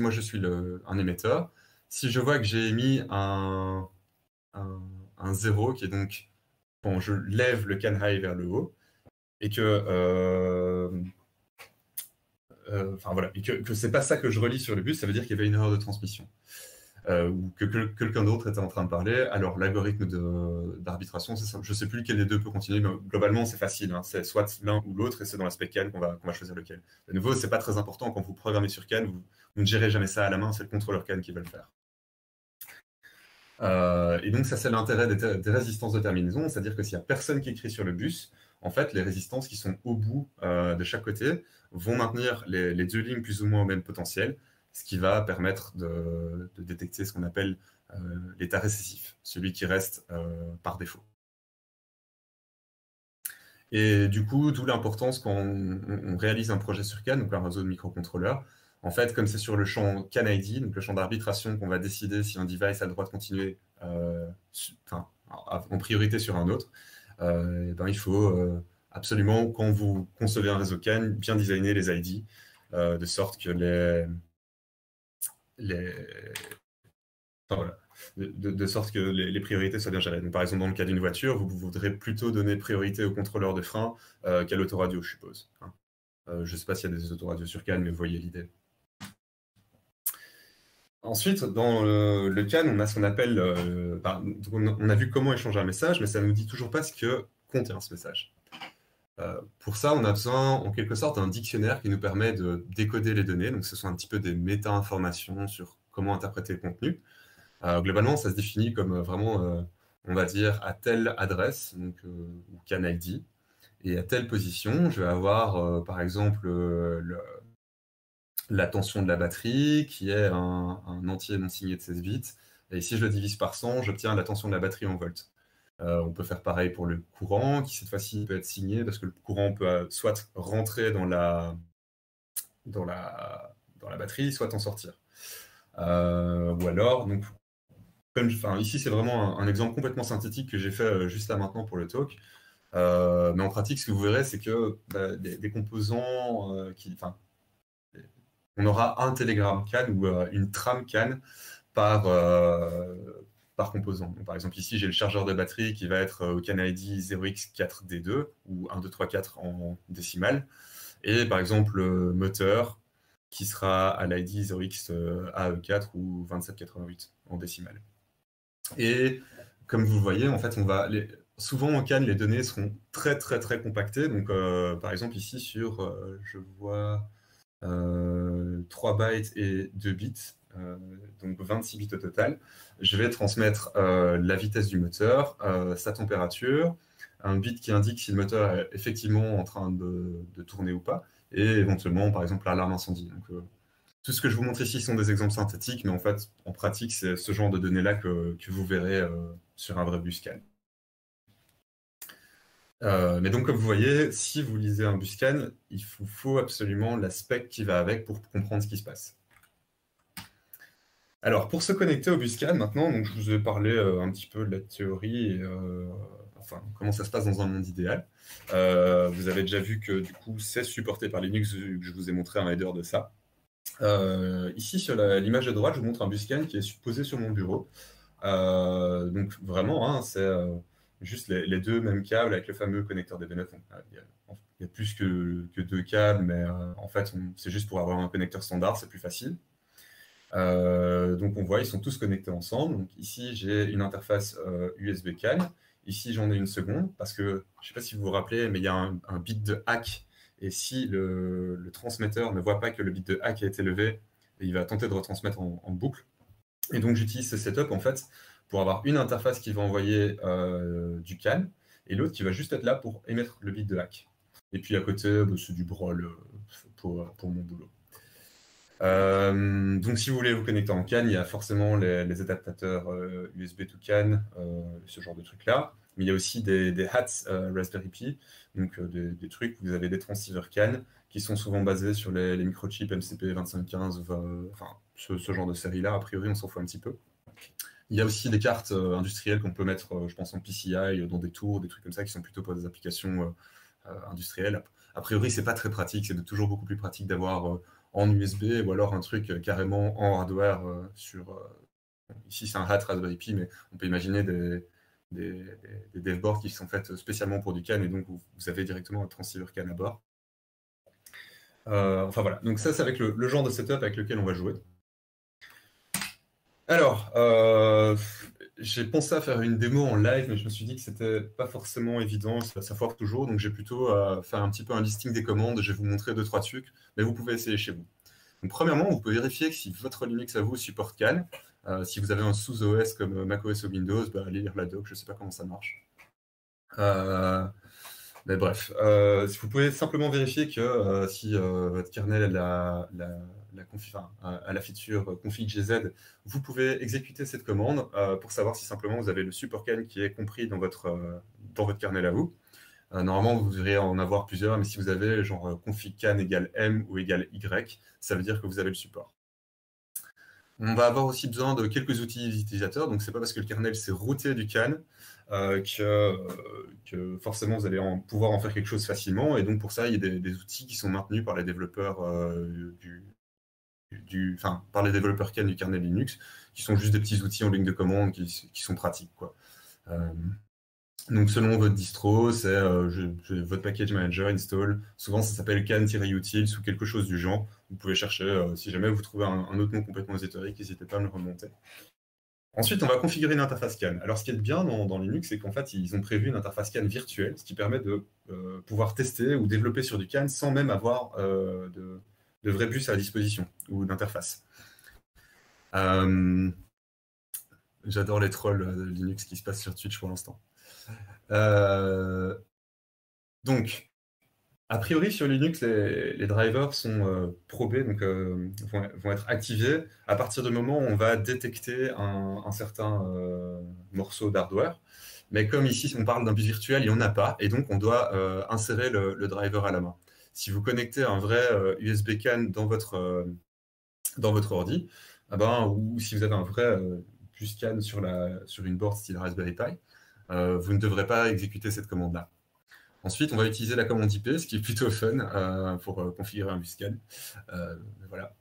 moi je suis un émetteur, si je vois que j'ai émis un 0, qui est donc quand je lève le CAN-High vers le haut, et que ce n'est pas ça que je relis sur le bus, ça veut dire qu'il y avait une erreur de transmission. Ou que quelqu'un d'autre était en train de parler. Alors, l'algorithme d'arbitration, je ne sais plus lequel des deux peut continuer, mais globalement, c'est facile. Hein, c'est soit l'un ou l'autre, et c'est dans l'aspect CAN qu'on va choisir lequel. De nouveau, ce n'est pas très important. Quand vous programmez sur CAN, vous ne gérez jamais ça à la main, c'est le contrôleur CAN qui va le faire. Et donc, ça, c'est l'intérêt des résistances de terminaison, c'est-à-dire que s'il n'y a personne qui écrit sur le bus, en fait, les résistances qui sont au bout de chaque côté vont maintenir les deux lignes plus ou moins au même potentiel, ce qui va permettre de détecter ce qu'on appelle l'état récessif, celui qui reste par défaut. Et du coup, d'où l'importance quand on réalise un projet sur CAN, donc un réseau de microcontrôleurs, en fait, comme c'est sur le champ CAN-ID, donc le champ d'arbitration qu'on va décider si un device a le droit de continuer en priorité sur un autre, il faut absolument, quand vous concevez un réseau CAN, bien designer les ID, de sorte que les priorités soient bien gérées. Donc, par exemple, dans le cas d'une voiture, vous voudrez plutôt donner priorité au contrôleur de frein qu'à l'autoradio, je suppose. Hein. Je ne sais pas s'il y a des autoradios sur CAN, mais vous voyez l'idée. Ensuite, dans le CAN, on a ce qu'on appelle... on a vu comment échanger un message, mais ça ne nous dit toujours pas ce que contient ce message. Pour ça, on a besoin, en quelque sorte, d'un dictionnaire qui nous permet de décoder les données. Donc, ce sont un petit peu des méta-informations sur comment interpréter le contenu. Globalement, ça se définit comme vraiment, on va dire, à telle adresse, donc ou CAN ID, et à telle position, je vais avoir, par exemple, la tension de la batterie, qui est un entier non signé de 16 bits. Et si je le divise par 100, j'obtiens la tension de la batterie en volts. On peut faire pareil pour le courant, qui cette fois-ci peut être signé, parce que le courant peut soit rentrer dans la batterie, soit en sortir. Ou alors, donc, ici c'est vraiment un exemple complètement synthétique que j'ai fait juste là maintenant pour le talk, mais en pratique ce que vous verrez c'est que des composants, on aura un télégramme CAN ou une trame CAN par composant. Donc, par exemple, ici, j'ai le chargeur de batterie qui va être au CAN ID 0x4D2 ou 1234 en décimal. Et par exemple, le moteur qui sera à l'ID 0xAE4 ou 2788 en décimal. Et comme vous le voyez, en fait, souvent en CAN, les données seront très, très, très compactées. Donc, par exemple, ici, sur, je vois 3 bytes et 2 bits. Donc 26 bits au total, je vais transmettre la vitesse du moteur, sa température, un bit qui indique si le moteur est effectivement en train de tourner ou pas, et éventuellement, par exemple, l'alarme incendie. Donc, tout ce que je vous montre ici sont des exemples synthétiques, mais en fait, en pratique, c'est ce genre de données-là que vous verrez sur un vrai bus CAN. Mais donc, comme vous voyez, si vous lisez un bus CAN, il vous faut absolument l'aspect qui va avec pour comprendre ce qui se passe. Alors, pour se connecter au bus CAN, maintenant, donc, je vous ai parlé un petit peu de la théorie, et, comment ça se passe dans un monde idéal. Vous avez déjà vu que, du coup, c'est supporté par Linux, que je vous ai montré un header de ça. Ici, sur l'image de droite, je vous montre un bus CAN qui est posé sur mon bureau. Donc, vraiment, hein, c'est juste les deux mêmes câbles avec le fameux connecteur DB9. Il y a plus que deux câbles, mais en fait, c'est juste pour avoir un connecteur standard, c'est plus facile. Donc on voit, ils sont tous connectés ensemble. Donc ici, j'ai une interface USB CAN. Ici, j'en ai une seconde parce que, je ne sais pas si vous vous rappelez, mais il y a un bit de hack. Et si le transmetteur ne voit pas que le bit de hack a été levé, il va tenter de retransmettre en boucle. Et donc, j'utilise ce setup en fait pour avoir une interface qui va envoyer du CAN et l'autre qui va juste être là pour émettre le bit de hack. Et puis à côté, c'est du brawl pour mon boulot. Donc si vous voulez vous connecter en CAN, il y a forcément les adaptateurs USB to CAN, ce genre de trucs là, mais il y a aussi des hats Raspberry Pi, donc des trucs où vous avez des transceivers CAN qui sont souvent basés sur les microchips MCP2515, ce genre de série là, a priori on s'en fout un petit peu. Il y a aussi des cartes industrielles qu'on peut mettre, je pense, en PCI, dans des tours, des trucs comme ça, qui sont plutôt pour des applications industrielles. A priori, c'est pas très pratique, c'est toujours beaucoup plus pratique d'avoir en USB ou alors un truc carrément en hardware sur... ici, c'est un hat Raspberry Pi, mais on peut imaginer des devboards qui sont faites spécialement pour du CAN, et donc vous avez directement un transceiver CAN à bord. Enfin voilà, donc ça c'est avec le genre de setup avec lequel on va jouer. Alors, j'ai pensé à faire une démo en live, mais je me suis dit que c'était pas forcément évident, ça foire toujours, donc j'ai plutôt fait un petit peu un listing des commandes, je vais vous montrer 2-3 trucs, mais vous pouvez essayer chez vous. Donc premièrement, vous pouvez vérifier que si votre Linux à vous supporte CAN, si vous avez un sous-OS comme macOS ou Windows, bah, allez lire la doc, je ne sais pas comment ça marche. Mais bref, vous pouvez simplement vérifier que si votre kernel a la feature config.gz, vous pouvez exécuter cette commande pour savoir si simplement vous avez le support CAN qui est compris dans votre kernel à vous. Normalement, vous devriez en avoir plusieurs, mais si vous avez genre config CAN égale M ou égale Y, ça veut dire que vous avez le support. On va avoir aussi besoin de quelques outils utilisateurs, donc ce n'est pas parce que le kernel s'est routé du CAN que forcément vous allez pouvoir en faire quelque chose facilement, et donc pour ça il y a des outils qui sont maintenus par les développeurs CAN du kernel Linux, qui sont juste des petits outils en ligne de commande qui sont pratiques, quoi. Donc selon votre distro, c'est votre package manager install, souvent ça s'appelle can-utils ou quelque chose du genre. Vous pouvez chercher, si jamais vous trouvez un autre nom complètement ésotérique, n'hésitez pas à me le remonter. Ensuite, on va configurer une interface CAN. Alors ce qui est bien dans Linux, c'est qu'en fait ils ont prévu une interface CAN virtuelle, ce qui permet de pouvoir tester ou développer sur du CAN sans même avoir de vrais bus à disposition ou d'interface. J'adore les trolls de Linux qui se passent sur Twitch pour l'instant. Donc, a priori sur Linux, les drivers sont probés, donc vont être activés à partir du moment où on va détecter un certain morceau d'hardware. Mais comme ici on parle d'un bus virtuel, il n'y en a pas, et donc on doit insérer le driver à la main. Si vous connectez un vrai USB CAN dans votre ordi, ou si vous avez un vrai bus CAN sur une board style Raspberry Pi, vous ne devrez pas exécuter cette commande-là. Ensuite, on va utiliser la commande IP, ce qui est plutôt fun pour configurer un bus CAN. Voilà.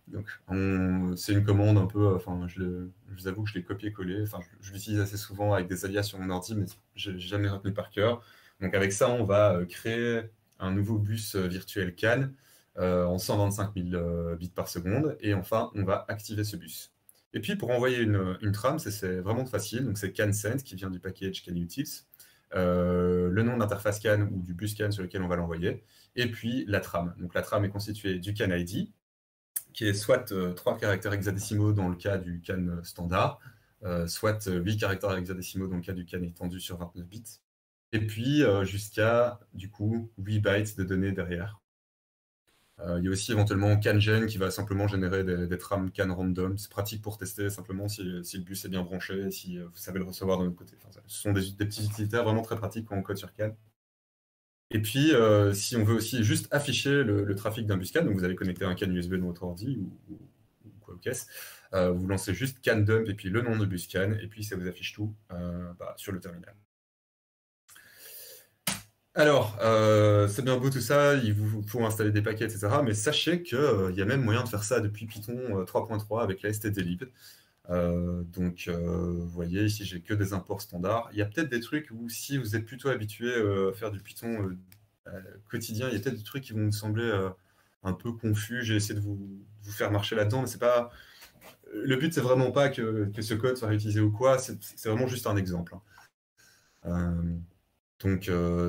C'est une commande un peu... je vous avoue que je l'ai copié-collé. Je l'utilise assez souvent avec des alias sur mon ordi, mais je n'ai jamais retenu par cœur. Donc avec ça, on va créer un nouveau bus virtuel CAN en 125 000 bits par seconde. Et enfin, on va activer ce bus. Et puis, pour envoyer une trame, c'est vraiment facile. C'est CanSend, qui vient du package CanUtils, le nom de l'interface CAN ou du bus CAN sur lequel on va l'envoyer, et puis la trame. Donc, la trame est constituée du CAN ID, qui est soit 3 caractères hexadécimaux dans le cas du CAN standard, soit 8 caractères hexadécimaux dans le cas du CAN étendu sur 29 bits, et puis jusqu'à, du coup, 8 bytes de données derrière. Il y a aussi éventuellement CanGen qui va simplement générer des trames CAN random. C'est pratique pour tester simplement si le bus est bien branché, si vous savez le recevoir de l'autre côté. Ce sont des petits utilitaires vraiment très pratiques quand on code sur CAN. Et puis, si on veut aussi juste afficher le trafic d'un bus CAN, donc vous allez connecter un CAN USB dans votre ordi ou quoi qu'est-ce, vous lancez juste CanDump et puis le nom de bus CAN, et puis ça vous affiche tout sur le terminal. Alors, c'est bien beau tout ça, il vous faut installer des paquets, etc. Mais sachez qu'il y a même moyen de faire ça depuis Python 3.3 avec la stdlib. Vous voyez, ici, j'ai que des imports standards. Il y a peut-être des trucs où, si vous êtes plutôt habitué à faire du Python quotidien, il y a peut-être des trucs qui vont vous sembler un peu confus. J'ai essayé de vous faire marcher là-dedans, mais c'est pas... Le but, c'est vraiment pas que ce code soit réutilisé ou quoi, c'est vraiment juste un exemple.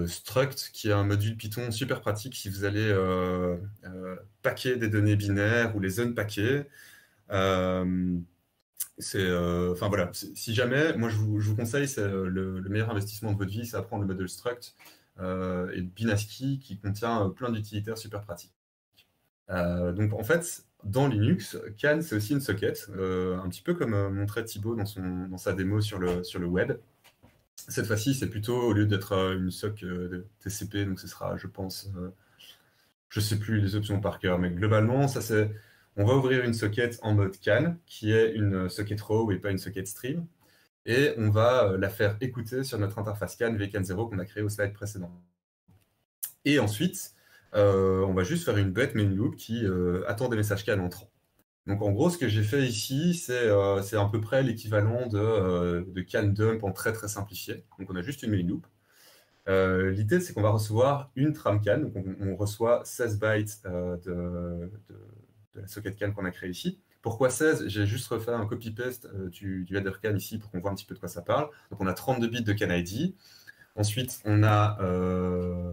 Struct, qui est un module Python super pratique si vous allez packer des données binaires ou les unpacker. Si jamais, moi je vous conseille, c'est le meilleur investissement de votre vie, c'est apprendre le module Struct et le Binaski qui contient plein d'utilitaires super pratiques. Donc en fait, dans Linux, CAN c'est aussi une socket, un petit peu comme montrait Thibaut dans sa démo sur le web. Cette fois-ci, c'est plutôt, au lieu d'être une SOC TCP, donc ce sera, je pense, je ne sais plus les options par cœur, mais globalement, ça c'est, on va ouvrir une socket en mode CAN, qui est une socket raw et pas une socket stream. et on va la faire écouter sur notre interface CAN V40 qu'on a créée au slide précédent. Et ensuite, on va juste faire une bête main loop qui attend des messages CAN entrants. Donc en gros, ce que j'ai fait ici, c'est à peu près l'équivalent de CAN dump en très très simplifié. Donc on a juste une main loop. L'idée, c'est qu'on va recevoir une trame CAN. Donc on reçoit 16 bytes de la socket CAN qu'on a créée ici. Pourquoi 16? J'ai juste refait un copy-paste du header CAN ici pour qu'on voit un petit peu de quoi ça parle. Donc on a 32 bits de CAN ID. Ensuite, on a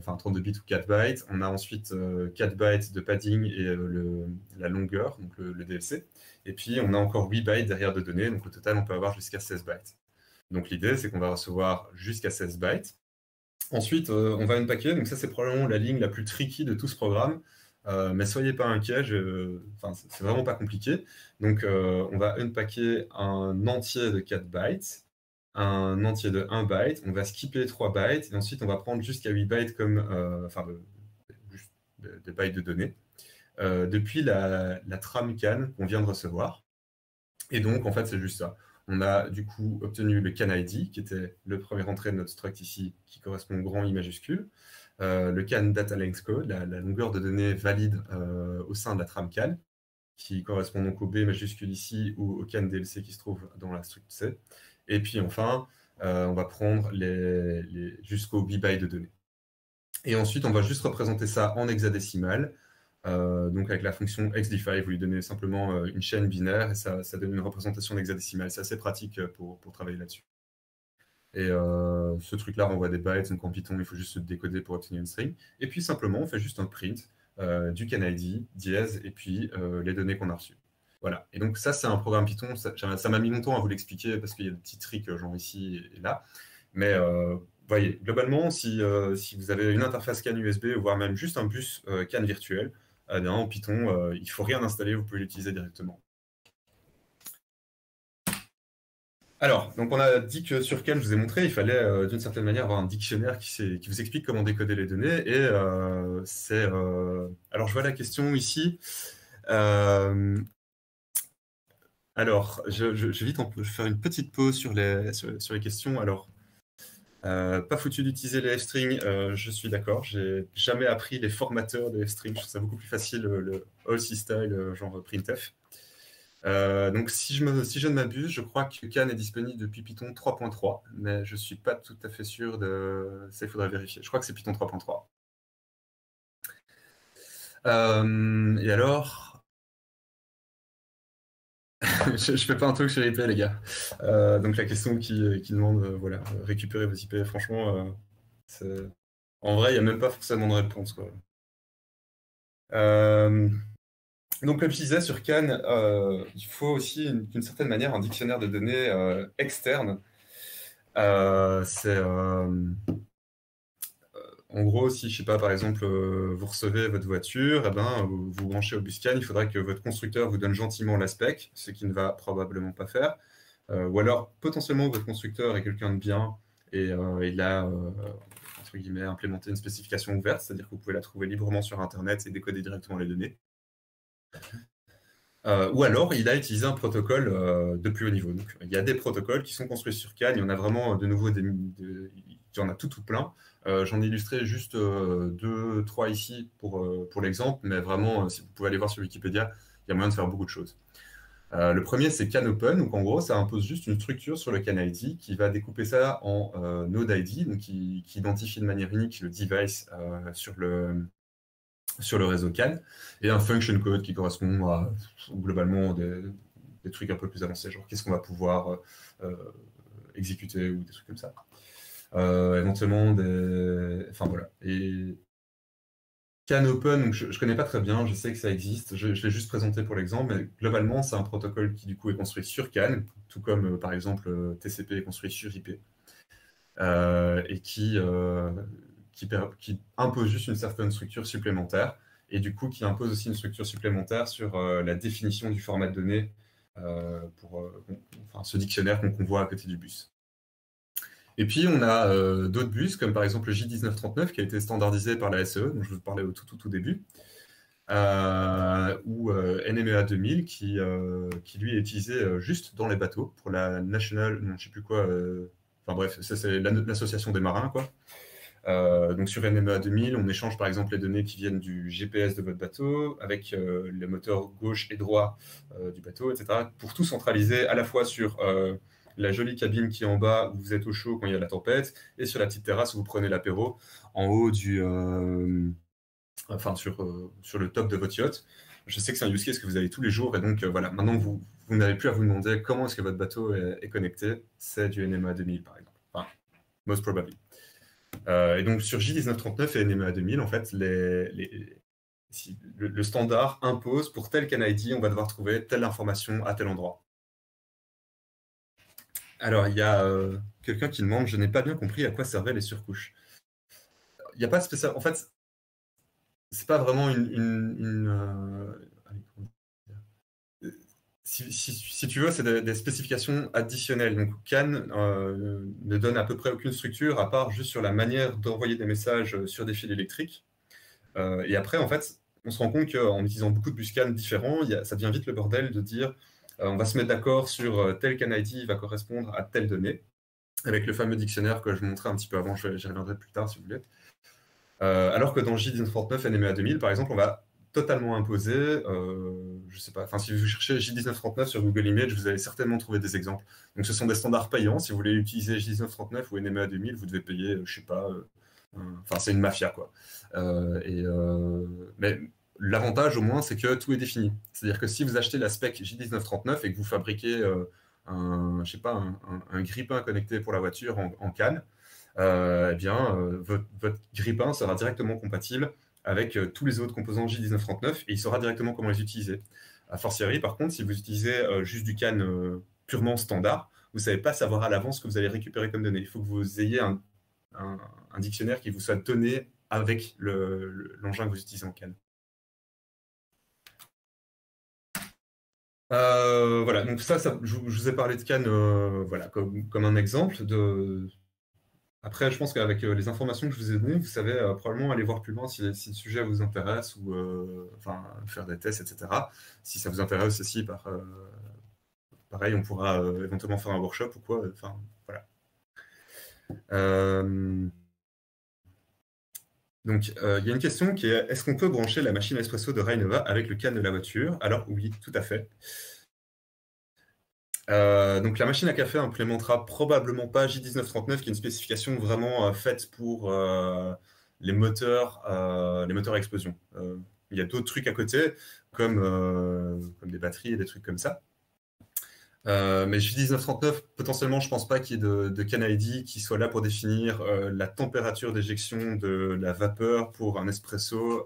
32 bits ou 4 bytes. On a ensuite 4 bytes de padding et la longueur, donc le DLC. Et puis, on a encore 8 bytes derrière de données. Donc, au total, on peut avoir jusqu'à 16 bytes. Donc, l'idée, c'est qu'on va recevoir jusqu'à 16 bytes. Ensuite, on va unpacker. Donc, ça, c'est probablement la ligne la plus tricky de tout ce programme. Mais soyez pas inquiets, c'est vraiment pas compliqué. Donc, on va unpacker un entier de 4 bytes. Un entier de 1 byte, on va skipper 3 bytes, et ensuite on va prendre jusqu'à 8 bytes comme des bytes de données, depuis la trame CAN qu'on vient de recevoir. Et donc en fait c'est juste ça. On a du coup obtenu le CAN ID, qui était le premier entrée de notre struct ici, qui correspond au grand I majuscule, le CAN data length code, la longueur de données valide au sein de la trame CAN, qui correspond donc au B majuscule ici, ou au CAN DLC qui se trouve dans la struct C. Et puis enfin, on va prendre jusqu'au 8 bytes de données. Et ensuite, on va juste représenter ça en hexadécimal. Donc avec la fonction xd5, vous lui donnez simplement une chaîne binaire et ça donne une représentation hexadécimale. C'est assez pratique pour travailler là-dessus. Et ce truc-là renvoie des bytes. Donc en Python, il faut juste se décoder pour obtenir une string. Et puis simplement, on fait juste un print du CAN ID, dièse, et puis les données qu'on a reçues. Voilà, et donc ça, c'est un programme Python. Ça m'a mis longtemps à vous l'expliquer parce qu'il y a des petits tricks genre ici et là. Mais voyez, globalement, si vous avez une interface CAN USB, voire même juste un bus CAN virtuel, en Python, il ne faut rien installer, vous pouvez l'utiliser directement. Alors, donc on a dit que sur CAN, je vous ai montré, il fallait d'une certaine manière avoir un dictionnaire qui vous explique comment décoder les données. Et alors, je vois la question ici. Alors, je vais vite faire une petite pause sur les questions. Alors, pas foutu d'utiliser les f-strings, je suis d'accord. J'ai jamais appris les formateurs des f-strings. Je trouve ça beaucoup plus facile, le all-c style, genre printf. Donc, si je ne m'abuse, je crois que CAN est disponible depuis Python 3.3, mais je ne suis pas tout à fait sûr de... Ça, il faudra vérifier. Je crois que c'est Python 3.3. Et alors... je fais pas un talk sur les IP, les gars. Donc la question qui demande, voilà, récupérer vos IP, franchement, en vrai, il n'y a même pas forcément de réponse, quoi. Donc comme je disais, sur CAN, il faut aussi, d'une certaine manière, un dictionnaire de données externe. En gros, si, je sais pas, par exemple, vous recevez votre voiture, eh ben, vous branchez au bus CAN, il faudra que votre constructeur vous donne gentiment la spec, ce qu'il ne va probablement pas faire. Ou alors, potentiellement, votre constructeur est quelqu'un de bien et il a, entre guillemets, implémenté une spécification ouverte, c'est-à-dire que vous pouvez la trouver librement sur Internet et décoder directement les données. Ou alors, il a utilisé un protocole de plus haut niveau. Donc, il y a des protocoles qui sont construits sur CAN. Il y en a vraiment, de nouveau, il y en a tout plein. J'en ai illustré juste 2, 3 ici pour l'exemple, mais vraiment, si vous pouvez aller voir sur Wikipédia, il y a moyen de faire beaucoup de choses. Le premier, c'est CanOpen. Donc, en gros, ça impose juste une structure sur le CAN ID qui va découper ça en node ID, donc qui identifie de manière unique le device sur le réseau CAN, et un function code qui correspond à globalement des trucs un peu plus avancés, genre qu'est-ce qu'on va pouvoir exécuter ou des trucs comme ça. Éventuellement des... Enfin voilà. Et CanOpen, donc je ne connais pas très bien, je sais que ça existe, je l'ai juste présenté pour l'exemple, mais globalement c'est un protocole qui du coup est construit sur CAN, tout comme par exemple TCP est construit sur IP, et qui impose juste une certaine structure supplémentaire, et du coup qui impose aussi une structure supplémentaire sur la définition du format de données ce dictionnaire qu'on voit à côté du bus. Et puis on a d'autres bus, comme par exemple le J1939 qui a été standardisé par la SAE, dont je vous parlais au tout début, ou NMEA 2000 qui lui est utilisé juste dans les bateaux pour la nationale, non, je sais plus quoi, enfin bref, ça c'est l'association des marins quoi. Donc sur NMEA 2000, on échange par exemple les données qui viennent du GPS de votre bateau avec les moteurs gauche et droit du bateau, etc. pour tout centraliser à la fois sur la jolie cabine qui est en bas où vous êtes au chaud quand il y a la tempête et sur la petite terrasse où vous prenez l'apéro en haut du... enfin sur le top de votre yacht. Je sais que c'est un use case que vous avez tous les jours et donc voilà, maintenant vous n'avez plus à vous demander comment est-ce que votre bateau est connecté, c'est du NMEA 2000 par exemple, enfin, most probably. Et donc sur J1939 et NMEA 2000, en fait, le standard impose pour tel CAN ID, on va devoir trouver telle information à tel endroit. Alors, il y a quelqu'un qui demande, je n'ai pas bien compris à quoi servaient les surcouches. Il n'y a pas de spécial... En fait, c'est pas vraiment si tu veux, c'est des spécifications additionnelles. Donc, CAN ne donne à peu près aucune structure, à part juste sur la manière d'envoyer des messages sur des fils électriques. Et après, en fait, on se rend compte qu'en utilisant beaucoup de bus CAN différents, ça devient vite le bordel de dire on va se mettre d'accord sur tel CAN ID va correspondre à telle donnée, avec le fameux dictionnaire que je montrais un petit peu avant, j'y reviendrai plus tard si vous voulez. Alors que dans J1939 NMEA 2000, par exemple, on va totalement imposer, je sais pas, enfin si vous cherchez J1939 sur Google Images, vous allez certainement trouver des exemples. Donc ce sont des standards payants, si vous voulez utiliser J1939 ou NMEA 2000, vous devez payer, je sais pas, enfin c'est une mafia quoi. Mais l'avantage au moins, c'est que tout est défini. C'est-à-dire que si vous achetez la spec J1939 et que vous fabriquez je sais pas, un grippin connecté pour la voiture en CAN, eh bien, votre grippin sera directement compatible avec tous les autres composants J1939 et il saura directement comment les utiliser. A fortiori, par contre, si vous utilisez juste du CAN purement standard, vous ne savez pas savoir à l'avance ce que vous allez récupérer comme données. Il faut que vous ayez un dictionnaire qui vous soit donné avec l'engin que vous utilisez en CAN. Voilà, donc ça, je vous ai parlé de CAN voilà, comme un exemple de... Après, je pense qu'avec les informations que je vous ai données, vous savez probablement aller voir plus loin si le sujet vous intéresse ou enfin, faire des tests, etc. Si ça vous intéresse aussi, pareil, on pourra éventuellement faire un workshop ou quoi. Enfin, voilà. Donc, il y a une question qui est, est-ce qu'on peut brancher la machine à espresso de Raynova avec le CAN de la voiture? Alors oui, tout à fait. Donc la machine à café implémentera probablement pas J1939 qui est une spécification vraiment faite pour les moteurs à explosion. Il y a d'autres trucs à côté comme des batteries et des trucs comme ça. Mais J1939 potentiellement je pense pas qu'il y ait de CAN ID qui soit là pour définir la température d'éjection de la vapeur pour un espresso.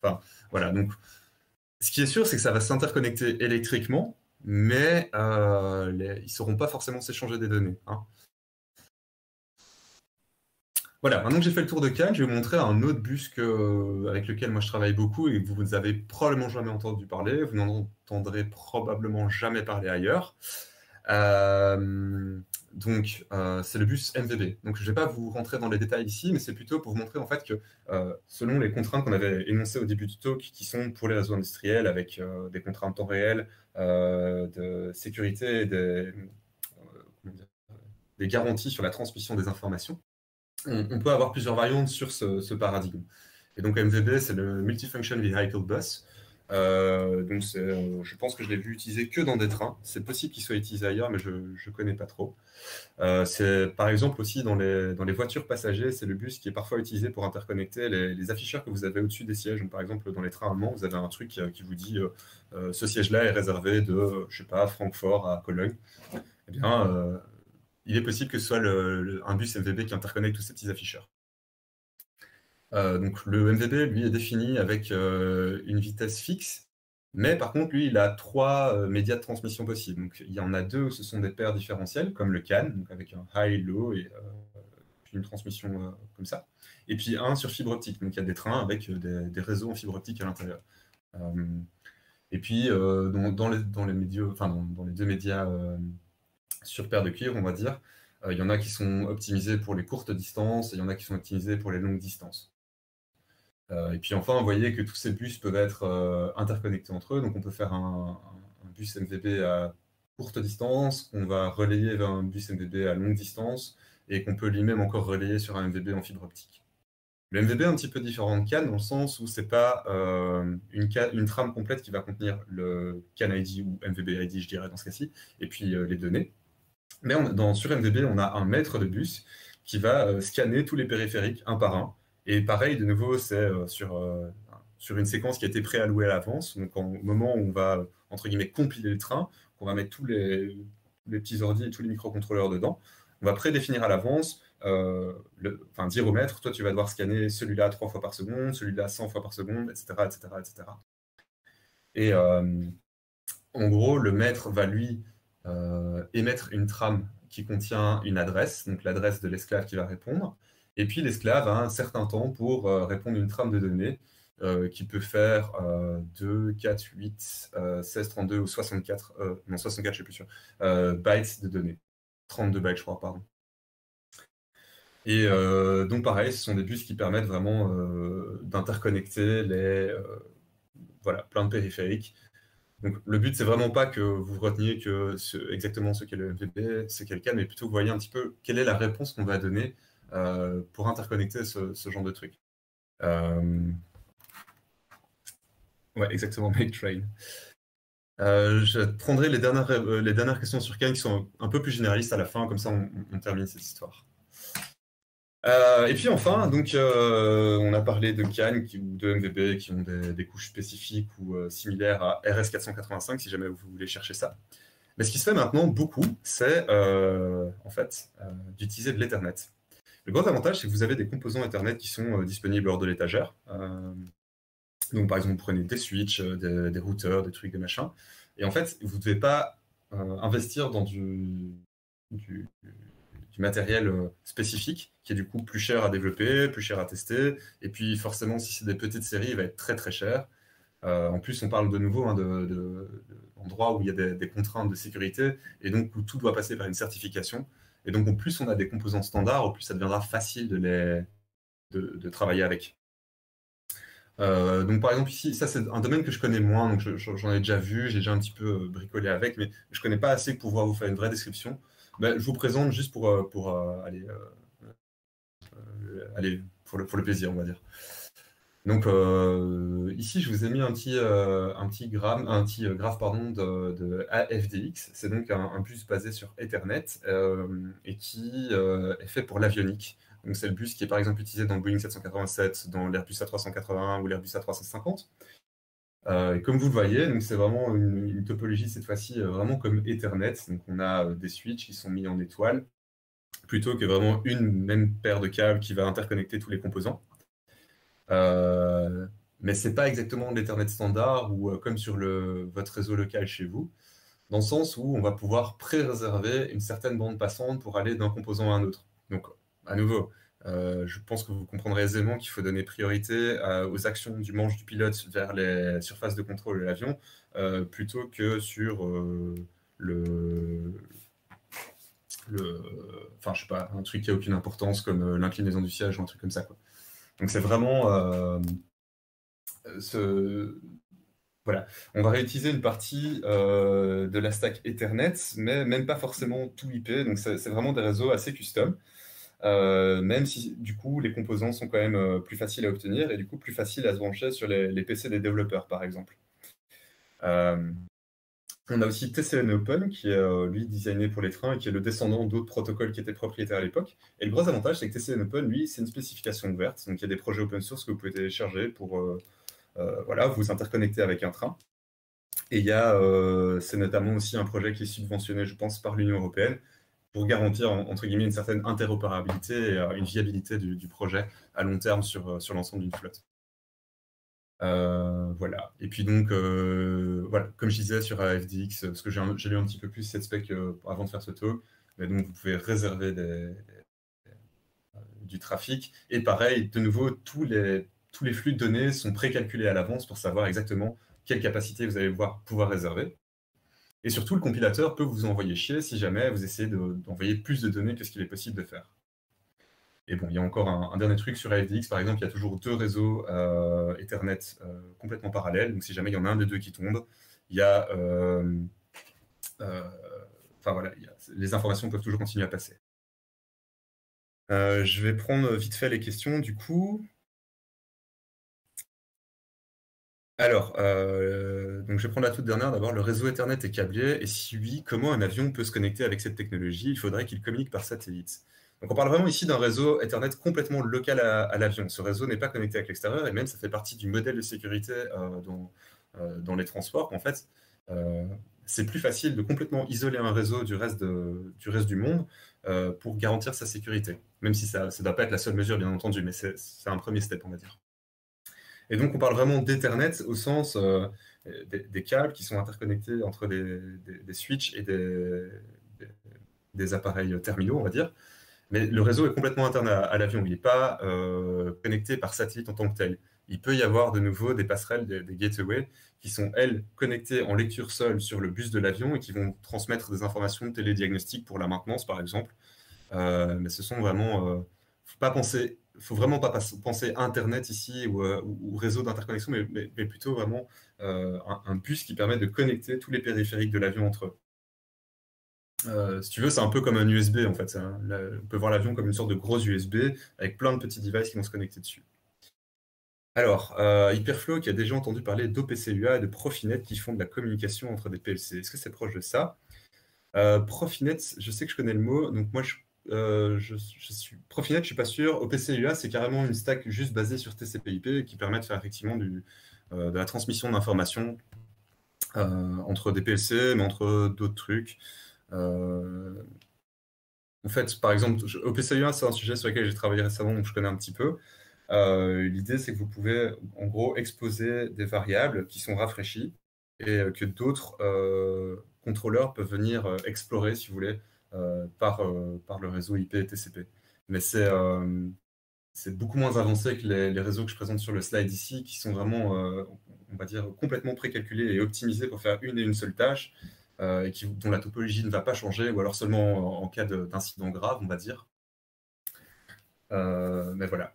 Enfin voilà, donc ce qui est sûr c'est que ça va s'interconnecter électriquement. Mais ils ne sauront pas forcément s'échanger des données. Hein. Voilà, maintenant que j'ai fait le tour de CAN, je vais vous montrer un autre bus avec lequel moi je travaille beaucoup et que vous n'avez probablement jamais entendu parler, vous n'en entendrez probablement jamais parler ailleurs. Donc, c'est le bus MVB. Donc, je ne vais pas vous rentrer dans les détails ici, mais c'est plutôt pour vous montrer en fait que selon les contraintes qu'on avait énoncées au début du talk, qui sont pour les réseaux industriels avec des contraintes temps réel, de sécurité et des garanties sur la transmission des informations, on peut avoir plusieurs variantes sur ce paradigme. Et donc, MVB, c'est le Multifunction Vehicle Bus. Donc je pense que je l'ai vu utiliser que dans des trains. C'est possible qu'il soit utilisé ailleurs, mais je ne connais pas trop. C'est par exemple aussi dans les voitures passagers, c'est le bus qui est parfois utilisé pour interconnecter les afficheurs que vous avez au-dessus des sièges. Donc, par exemple, dans les trains allemands, vous avez un truc qui vous dit ce siège-là est réservé de, je sais pas, Francfort à Cologne. Eh bien, il est possible que ce soit un bus MVB qui interconnecte tous ces petits afficheurs. Donc le MVB, lui, est défini avec une vitesse fixe, mais par contre, lui, il a trois médias de transmission possibles. Donc, il y en a deux où ce sont des paires différentielles, comme le CAN, donc avec un high, low, et une transmission comme ça. Et puis un sur fibre optique, donc il y a des trains avec des réseaux en fibre optique à l'intérieur. Et puis, dans les deux médias sur paire de cuivre, on va dire, il y en a qui sont optimisés pour les courtes distances, et il y en a qui sont optimisés pour les longues distances. Et puis enfin, vous voyez que tous ces bus peuvent être interconnectés entre eux. Donc on peut faire un bus MVP à courte distance, qu'on va relayer vers un bus MVP à longue distance, et qu'on peut lui-même encore relayer sur un MVP en fibre optique. Le MVP est un petit peu différent de CAN, dans le sens où ce n'est pas une trame complète qui va contenir le CAN ID ou MVB ID, je dirais, dans ce cas-ci, et puis les données. Mais sur MVB, on a un maître de bus qui va scanner tous les périphériques un par un. Et pareil, de nouveau, c'est sur une séquence qui a été préallouée à l'avance. Donc, au moment où on va, entre guillemets, compiler le train, qu'on va mettre tous les petits ordi et tous les microcontrôleurs dedans, on va prédéfinir à l'avance, enfin, dire au maître, toi, tu vas devoir scanner celui-là 3 fois par seconde, celui-là 100 fois par seconde, etc. etc., etc. Et en gros, le maître va, lui, émettre une trame qui contient une adresse, donc l'adresse de l'esclave qui va répondre. Et puis, l'esclave a un certain temps pour répondre à une trame de données qui peut faire 2, 4, 8, 16, 32 ou 64, non, 64, je ne suis plus sûr, bytes de données. 32 bytes, je crois, pardon. Et donc, pareil, ce sont des bus qui permettent vraiment d'interconnecter voilà, plein de périphériques. Donc, le but, c'est vraiment pas que vous reteniez que exactement ce qu'est le MVP, ce qu'est le CAN, mais plutôt que vous voyez un petit peu quelle est la réponse qu'on va donner pour interconnecter ce genre de truc. Ouais, exactement, make train. Je prendrai les dernières questions sur CAN qui sont un peu plus généralistes à la fin, comme ça on termine cette histoire. Et puis enfin, donc, on a parlé de CAN ou de MVP qui ont des couches spécifiques ou similaires à RS485 si jamais vous voulez chercher ça. Mais ce qui se fait maintenant beaucoup, c'est en fait d'utiliser de l'Ethernet. Le grand avantage, c'est que vous avez des composants Ethernet qui sont disponibles hors de l'étagère. Donc, par exemple, vous prenez des switches, des routeurs, des trucs, des machins. Et en fait, vous ne devez pas investir dans du matériel spécifique, qui est du coup plus cher à développer, plus cher à tester. Et puis, forcément, si c'est des petites séries, il va être très, très cher. En plus, on parle de nouveau hein, d'endroits où il y a des contraintes de sécurité, et donc où tout doit passer par une certification. Et donc, en plus, on a des composants standards, en plus, ça deviendra facile de travailler avec. Donc, par exemple, ici, ça, c'est un domaine que je connais moins, donc j'en ai déjà vu, j'ai déjà un petit peu bricolé avec, mais je ne connais pas assez pour pouvoir vous faire une vraie description. Ben, je vous présente juste pour le plaisir, on va dire. Donc, ici, je vous ai mis un petit graphe de AFDX. C'est donc un bus basé sur Ethernet et qui est fait pour l'avionique. Donc, c'est le bus qui est par exemple utilisé dans le Boeing 787, dans l'Airbus A380 ou l'Airbus A350. Et comme vous le voyez, c'est vraiment une topologie cette fois-ci vraiment comme Ethernet. Donc, on a des switches qui sont mis en étoile plutôt que vraiment une même paire de câbles qui va interconnecter tous les composants. Mais ce n'est pas exactement l'Ethernet standard ou comme sur votre réseau local chez vous, dans le sens où on va pouvoir pré-réserver une certaine bande passante pour aller d'un composant à un autre. Donc, à nouveau, je pense que vous comprendrez aisément qu'il faut donner priorité aux actions du manche du pilote vers les surfaces de contrôle de l'avion plutôt que sur enfin, je sais pas, un truc qui n'a aucune importance comme l'inclinaison du siège ou un truc comme ça, quoi. Donc c'est vraiment, voilà, on va réutiliser une partie de la stack Ethernet, mais même pas forcément tout IP, donc c'est vraiment des réseaux assez custom, même si du coup les composants sont quand même plus faciles à obtenir et du coup plus faciles à se brancher sur les PC des développeurs par exemple. On a aussi TCN Open, qui est lui designé pour les trains et qui est le descendant d'autres protocoles qui étaient propriétaires à l'époque. Et le gros avantage, c'est que TCN Open, lui, c'est une spécification ouverte. Donc, il y a des projets open source que vous pouvez télécharger pour voilà, vous interconnecter avec un train. Et il y a, c'est notamment aussi un projet qui est subventionné, je pense, par l'Union européenne pour garantir, entre guillemets, une certaine interopérabilité et une viabilité du projet à long terme sur l'ensemble d'une flotte. Voilà. Et puis donc, voilà, comme je disais sur AFDX, parce que j'ai lu un petit peu plus cette spec avant de faire ce talk, mais donc vous pouvez réserver du trafic. Et pareil, de nouveau, tous les flux de données sont précalculés à l'avance pour savoir exactement quelle capacité vous allez pouvoir réserver. Et surtout, le compilateur peut vous envoyer chier si jamais vous essayez d'envoyer plus de données que ce qu'il est possible de faire. Et bon, il y a encore un dernier truc sur AFDX, par exemple, il y a toujours deux réseaux Ethernet complètement parallèles. Donc, si jamais il y en a un des deux qui tombe, il y a, les informations peuvent toujours continuer à passer. Je vais prendre vite fait les questions, du coup. Alors, donc je vais prendre la toute dernière. D'abord, le réseau Ethernet est câblé, et si oui, comment un avion peut se connecter avec cette technologie? Il faudrait qu'il communique par satellite. Donc on parle vraiment ici d'un réseau Ethernet complètement local à l'avion. Ce réseau n'est pas connecté avec l'extérieur, et même ça fait partie du modèle de sécurité dans les transports. En fait, c'est plus facile de complètement isoler un réseau du reste du monde pour garantir sa sécurité. Même si ça ne doit pas être la seule mesure, bien entendu, mais c'est un premier step, on va dire. Et donc, on parle vraiment d'Ethernet au sens des câbles qui sont interconnectés entre des switches et des appareils terminaux, on va dire. Mais le réseau est complètement interne à l'avion. Il n'est pas connecté par satellite en tant que tel. Il peut y avoir de nouveau des passerelles, des gateways, qui sont, elles, connectées en lecture seule sur le bus de l'avion et qui vont transmettre des informations de télédiagnostic pour la maintenance, par exemple. Mais ce sont vraiment... Il ne faut vraiment pas penser Internet ici ou réseau d'interconnexion, mais plutôt vraiment un bus qui permet de connecter tous les périphériques de l'avion entre eux. Si tu veux, c'est un peu comme un USB, en fait. On peut voir l'avion comme une sorte de gros USB avec plein de petits devices qui vont se connecter dessus. Alors, Hyperflow qui a déjà entendu parler d'OPCUA et de Profinet qui font de la communication entre des PLC. Est-ce que c'est proche de ça? Profinet, je sais que je connais le mot, donc moi Profinet, je ne suis pas sûr. OPCUA, c'est carrément une stack juste basée sur TCP/IP qui permet de faire effectivement de la transmission d'informations entre des PLC, mais entre d'autres trucs. En fait, par exemple, OPCUA, c'est un sujet sur lequel j'ai travaillé récemment, donc je connais un petit peu. L'idée, c'est que vous pouvez, en gros, exposer des variables qui sont rafraîchies et que d'autres contrôleurs peuvent venir explorer, si vous voulez, par le réseau IP et TCP. Mais c'est beaucoup moins avancé que les réseaux que je présente sur le slide ici, qui sont vraiment, on va dire, complètement précalculés et optimisés pour faire une et une seule tâche, et dont la topologie ne va pas changer, ou alors seulement en cas d'incident grave, on va dire. Mais voilà.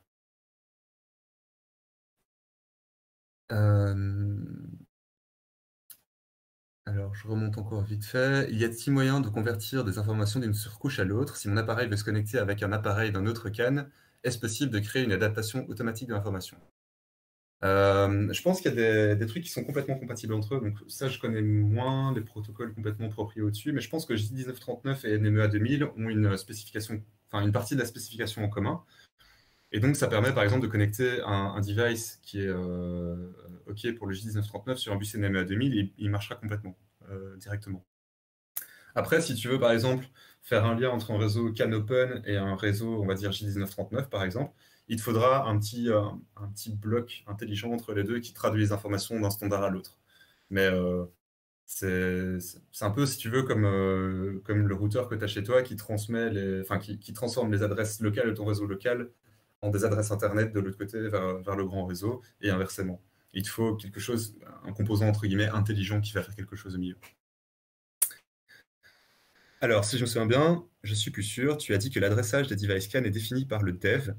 Alors, je remonte encore vite fait. Y a-t-il moyen de convertir des informations d'une surcouche à l'autre? Si mon appareil veut se connecter avec un appareil d'un autre CAN, est-ce possible de créer une adaptation automatique de l'information? Je pense qu'il y a des trucs qui sont complètement compatibles entre eux. Donc ça, je connais moins les protocoles complètement propriés au-dessus. Mais je pense que J1939 et NMEA 2000 ont une partie de la spécification en commun. Et donc, ça permet, par exemple, de connecter un device qui est OK pour le J1939 sur un bus NMEA 2000, et il marchera complètement, directement. Après, si tu veux, par exemple, faire un lien entre un réseau CanOpen et un réseau, on va dire, J1939, par exemple, il te faudra un petit bloc intelligent entre les deux qui traduit les informations d'un standard à l'autre. Mais c'est un peu, si tu veux, comme le routeur que tu as chez toi qui transforme les adresses locales de ton réseau local en des adresses Internet de l'autre côté vers le grand réseau, et inversement. Il faut quelque chose, un composant entre guillemets intelligent qui va faire quelque chose au milieu. Alors, si je me souviens bien, je suis plus sûr, tu as dit que l'adressage des device CAN est défini par le dev,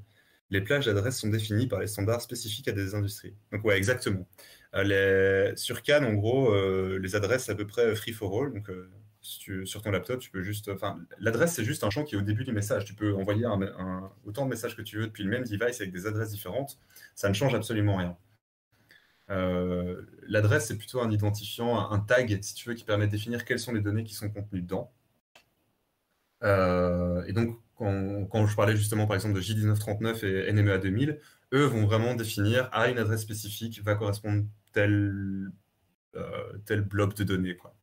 les plages d'adresse sont définies par les standards spécifiques à des industries. Donc ouais, exactement. Sur CAN, en gros, les adresses à peu près free for all, donc sur ton laptop, tu peux juste... Enfin, l'adresse, c'est juste un champ qui est au début du message. Tu peux envoyer autant de messages que tu veux depuis le même device avec des adresses différentes. Ça ne change absolument rien. L'adresse, c'est plutôt un identifiant, un tag, si tu veux, qui permet de définir quelles sont les données qui sont contenues dedans. Et donc, quand je parlais justement, par exemple, de J1939 et NMEA 2000, eux vont vraiment définir à une adresse spécifique va correspondre tel bloc de données, quoi.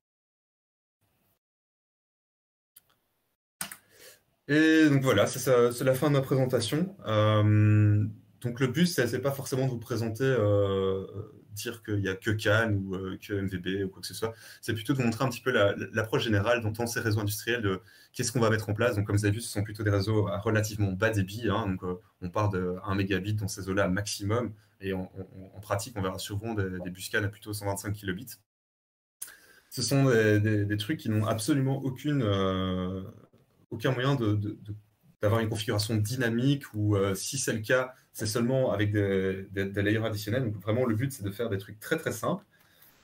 Et donc voilà, c'est la fin de ma présentation. Donc le but, c'est pas forcément de vous présenter, dire qu'il n'y a que CAN ou que MVB ou quoi que ce soit. C'est plutôt de vous montrer un petit peu l'approche générale dans ces réseaux industriels de qu'est-ce qu'on va mettre en place. Donc comme vous avez vu, ce sont plutôt des réseaux à relativement bas débit, hein, donc on part de 1 mégabit dans ces eaux-là maximum, et en pratique, on verra souvent des bus CAN à plutôt 125 kilobits. Ce sont des trucs qui n'ont absolument aucun moyen d'avoir une configuration dynamique ou si c'est le cas, c'est seulement avec des layers additionnels. Donc vraiment, le but, c'est de faire des trucs très très simples,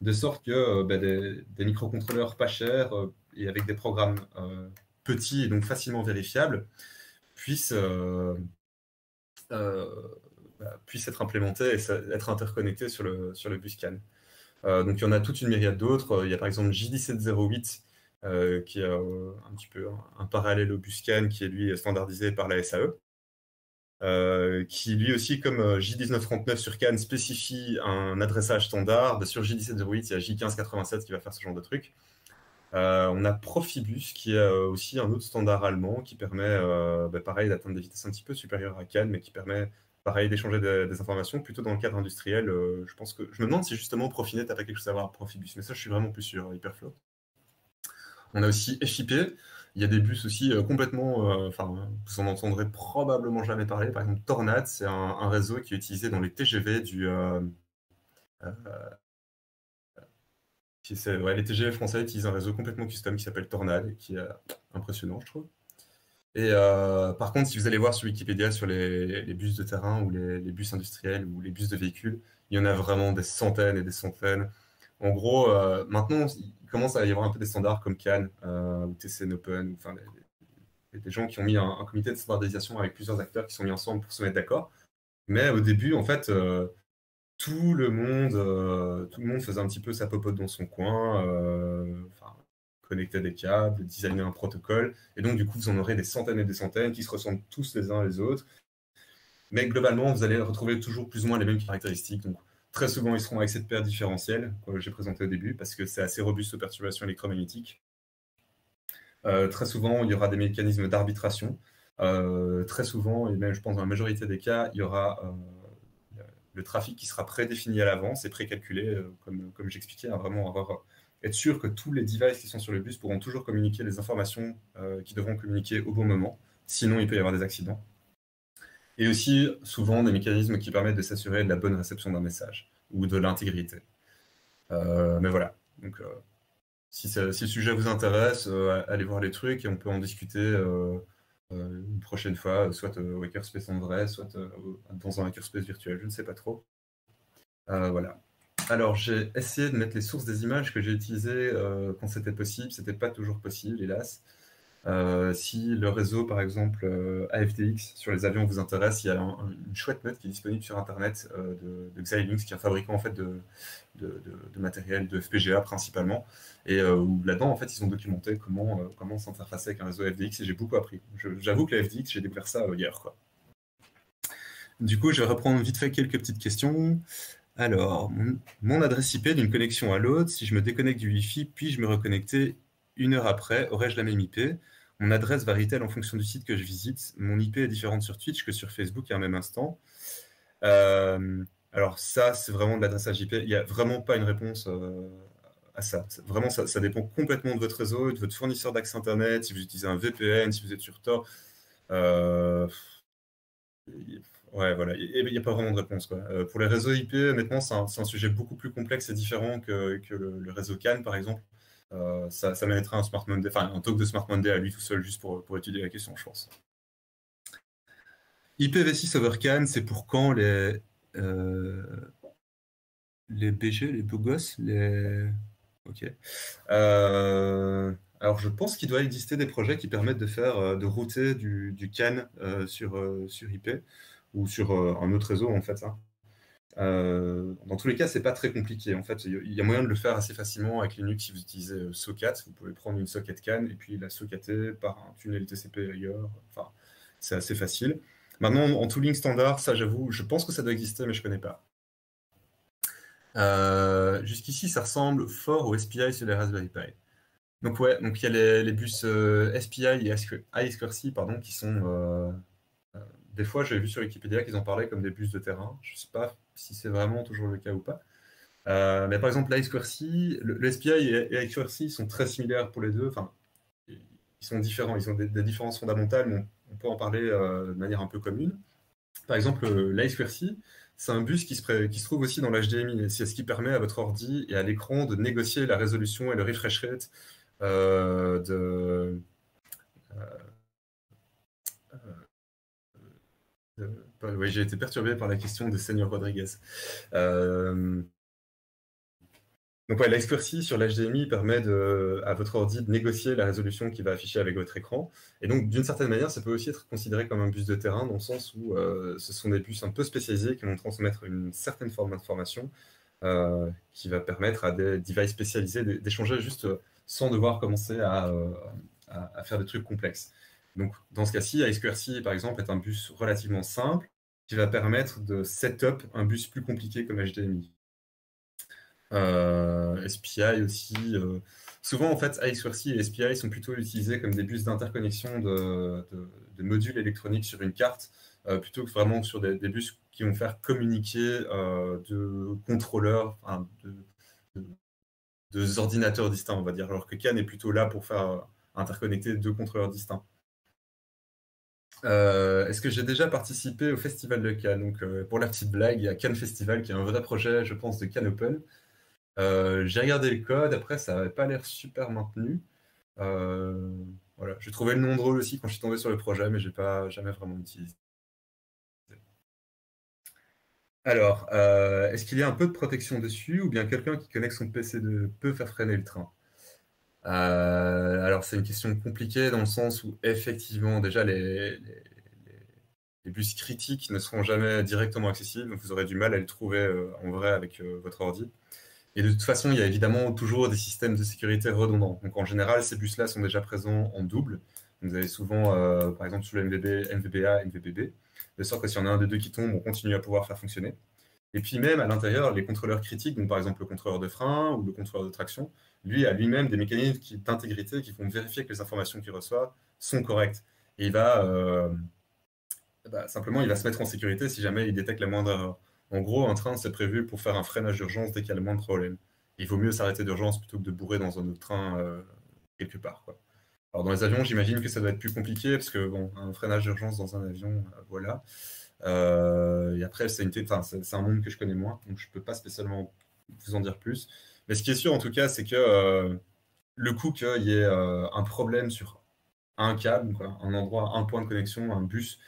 de sorte que des microcontrôleurs pas chers et avec des programmes petits et donc facilement vérifiables puissent, puissent être implémentés et être interconnectés sur le bus CAN. Donc il y en a toute une myriade d'autres. Il y a par exemple J1708 qui est un petit peu un parallèle au bus CAN qui est lui standardisé par la SAE, qui lui aussi, comme J1939 sur CAN, spécifie un adressage standard. Sur J1708, il y a J1587 qui va faire ce genre de truc. On a Profibus qui est aussi un autre standard allemand qui permet pareil d'atteindre des vitesses un petit peu supérieures à CAN, mais qui permet pareil d'échanger des informations plutôt dans le cadre industriel. Je pense que je me demande si justement Profinet n'a pas quelque chose à voir avec Profibus, mais ça je suis vraiment plus sûr, Hyperflow. On a aussi FIP, il y a des bus aussi complètement, vous en entendrez probablement jamais parler, par exemple Tornade, c'est un réseau qui est utilisé dans les TGV du... les TGV français utilisent un réseau complètement custom qui s'appelle Tornade, qui est impressionnant, je trouve. Et par contre, si vous allez voir sur Wikipédia, sur les bus de terrain ou les bus industriels ou les bus de véhicules, il y en a vraiment des centaines et des centaines. En gros, maintenant, il commence à y avoir un peu des standards comme CAN ou TCN Open, ou, enfin, des gens qui ont mis un comité de standardisation avec plusieurs acteurs qui sont mis ensemble pour se mettre d'accord. Mais au début, en fait, tout le monde faisait un petit peu sa popote dans son coin, connectait des câbles, designer un protocole, et donc du coup, vous en aurez des centaines et des centaines qui se ressemblent tous les uns les autres. Mais globalement, vous allez retrouver toujours plus ou moins les mêmes caractéristiques. Donc, très souvent, ils seront avec cette paire différentielle que j'ai présentée au début, parce que c'est assez robuste aux perturbations électromagnétiques. Très souvent, il y aura des mécanismes d'arbitration. Très souvent, et même je pense dans la majorité des cas, il y aura le trafic qui sera prédéfini à l'avance et précalculé, comme j'expliquais, à vraiment être sûr que tous les devices qui sont sur le bus pourront toujours communiquer les informations qu'ils devront communiquer au bon moment. Sinon, il peut y avoir des accidents. Et aussi, souvent, des mécanismes qui permettent de s'assurer de la bonne réception d'un message ou de l'intégrité. Mais voilà. Donc, si le sujet vous intéresse, allez voir les trucs et on peut en discuter une prochaine fois, soit au hackerspace en vrai, soit dans un hackerspace virtuel, je ne sais pas trop. Voilà. Alors, j'ai essayé de mettre les sources des images que j'ai utilisées quand c'était possible. Ce n'était pas toujours possible, hélas. Si le réseau, par exemple, AFDX sur les avions vous intéresse, il y a une chouette note qui est disponible sur Internet de Xilinx, qui est un fabricant en fait, de matériel de FPGA principalement, et où là-dedans, en fait, ils ont documenté comment s'interfacer avec un réseau AFDX, et j'ai beaucoup appris. J'avoue que l'AFDX, j'ai découvert ça hier, quoi. Du coup, je vais reprendre vite fait quelques petites questions. Alors, mon adresse IP d'une connexion à l'autre, si je me déconnecte du Wi-Fi, puis-je me reconnecter une heure après, aurais-je la même IP? Mon adresse varie-t-elle en fonction du site que je visite? Mon IP est différente sur Twitch que sur Facebook à un même instant. Alors ça, c'est vraiment de l'adressage IP. Il n'y a vraiment pas une réponse à ça. Vraiment, ça dépend complètement de votre réseau, de votre fournisseur d'accès Internet, si vous utilisez un VPN, si vous êtes sur Tor. Ouais, voilà. Il n'y a pas vraiment de réponse, quoi. Pour les réseaux IP, honnêtement, c'est un sujet beaucoup plus complexe et différent que le réseau CAN, par exemple. Ça mériterait un talk de Smart Monday à lui tout seul, juste pour étudier la question, je pense. IPv6 over CAN, c'est pour quand les BG, les beaux gosses, les... Ok. Alors, je pense qu'il doit exister des projets qui permettent de router du CAN sur IP ou sur un autre réseau, en fait, hein. Dans tous les cas, c'est pas très compliqué. En fait, il y a moyen de le faire assez facilement avec Linux si vous utilisez Socket. Vous pouvez prendre une socket CAN et puis la socketer par un tunnel TCP ailleurs. Enfin, c'est assez facile. Maintenant, en tooling standard, ça, j'avoue, je pense que ça doit exister, mais je connais pas. Jusqu'ici, ça ressemble fort au SPI sur les Raspberry Pi. Donc ouais, donc il y a les bus SPI et I2C, pardon, qui sont des fois, j'ai vu sur Wikipédia qu'ils en parlaient comme des bus de terrain. Je ne sais pas si c'est vraiment toujours le cas ou pas. Mais par exemple, l'I2C, le SPI et l'I2C sont très similaires pour les deux. Enfin, ils sont différents, ils ont des différences fondamentales, mais on peut en parler de manière un peu commune. Par exemple, l'I2C, c'est un bus qui se trouve aussi dans l'HDMI. C'est ce qui permet à votre ordi et à l'écran de négocier la résolution et le refresh rate Oui, j'ai été perturbé par la question de Senior Rodriguez. Donc ouais, l'Ice2C sur l'HDMI permet à votre ordi de négocier la résolution qui va afficher avec votre écran. Et donc, d'une certaine manière, ça peut aussi être considéré comme un bus de terrain, dans le sens où ce sont des bus un peu spécialisés qui vont transmettre une certaine forme d'information qui va permettre à des devices spécialisés d'échanger juste sans devoir commencer à faire des trucs complexes. Donc, dans ce cas-ci, I2C, par exemple, est un bus relativement simple qui va permettre de set-up un bus plus compliqué comme HDMI. SPI aussi. Souvent, en fait, I2C et SPI sont plutôt utilisés comme des bus d'interconnexion de modules électroniques sur une carte, plutôt que vraiment sur des bus qui vont faire communiquer de contrôleurs, enfin, de ordinateurs distincts, on va dire, alors que CAN est plutôt là pour faire interconnecter deux contrôleurs distincts. Est-ce que j'ai déjà participé au festival de Cannes? Donc, pour la petite blague, il y a Cannes Festival qui est un vrai projet, je pense, de CanOpen. J'ai regardé le code, après ça n'avait pas l'air super maintenu. Voilà. J'ai trouvé le nom drôle aussi quand je suis tombé sur le projet, mais je n'ai pas jamais vraiment utilisé. Alors, est-ce qu'il y a un peu de protection dessus, ou bien quelqu'un qui connecte son PC peut faire freiner le train? Alors c'est une question compliquée dans le sens où effectivement déjà les bus critiques ne seront jamais directement accessibles, donc vous aurez du mal à les trouver en vrai avec votre ordi. Et de toute façon, il y a évidemment toujours des systèmes de sécurité redondants. Donc en général, ces bus-là sont déjà présents en double. Donc, vous avez souvent, par exemple, sous le MVB, MVBA, MVBB, de sorte que si on a un des deux qui tombe, on continue à pouvoir faire fonctionner. Et puis même à l'intérieur, les contrôleurs critiques, donc par exemple le contrôleur de frein ou le contrôleur de traction, lui a lui-même des mécanismes d'intégrité qui font vérifier que les informations qu'il reçoit sont correctes. Et il va simplement, il va se mettre en sécurité si jamais il détecte la moindre erreur. En gros, un train, c'est prévu pour faire un freinage d'urgence dès qu'il y a le moindre problème. Et il vaut mieux s'arrêter d'urgence plutôt que de bourrer dans un autre train quelque part, quoi. Alors dans les avions, j'imagine que ça doit être plus compliqué, parce que bon, un freinage d'urgence dans un avion, voilà. Et après, c'est un monde que je connais moins, donc je ne peux pas spécialement vous en dire plus. Mais ce qui est sûr, en tout cas, c'est que le coup qu'il y ait un problème sur un câble, quoi, un endroit, un point de connexion, un bus,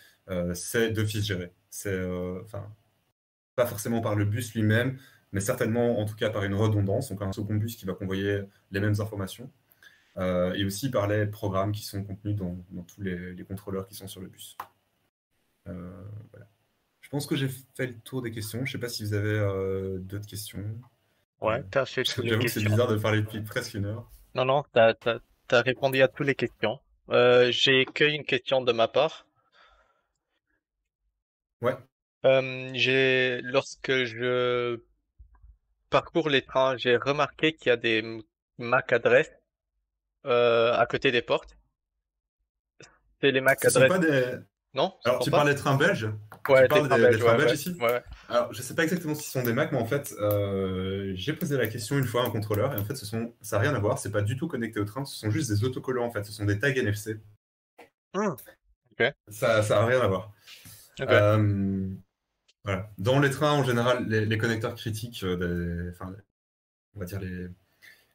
c'est d'office géré. C'est pas forcément par le bus lui-même, mais certainement, en tout cas, par une redondance, donc un second bus qui va convoyer les mêmes informations, et aussi par les programmes qui sont contenus dans tous les contrôleurs qui sont sur le bus. Voilà. Je pense que j'ai fait le tour des questions. Je ne sais pas si vous avez d'autres questions. Ouais, tu as fait toutes les questions. C'est bizarre de parler depuis presque une heure. Non, non, tu as répondu à toutes les questions. J'ai qu'une question de ma part. Ouais. Lorsque je parcours les trains, j'ai remarqué qu'il y a des MAC adresses à côté des portes. C'est les MAC adresses. Non, alors, tu parles des trains belges? Ouais, tu parles des trains belges ici? Ouais. Alors, je ne sais pas exactement si ce sont des Mac, mais en fait, j'ai posé la question une fois à un contrôleur, et en fait, ça n'a rien à voir, c'est pas du tout connecté au train, ce sont juste des autocollants, en fait, ce sont des tags NFC. Mmh. Okay. Ça n'a rien à voir. Okay. Voilà. Dans les trains, en général, les connecteurs critiques, on va dire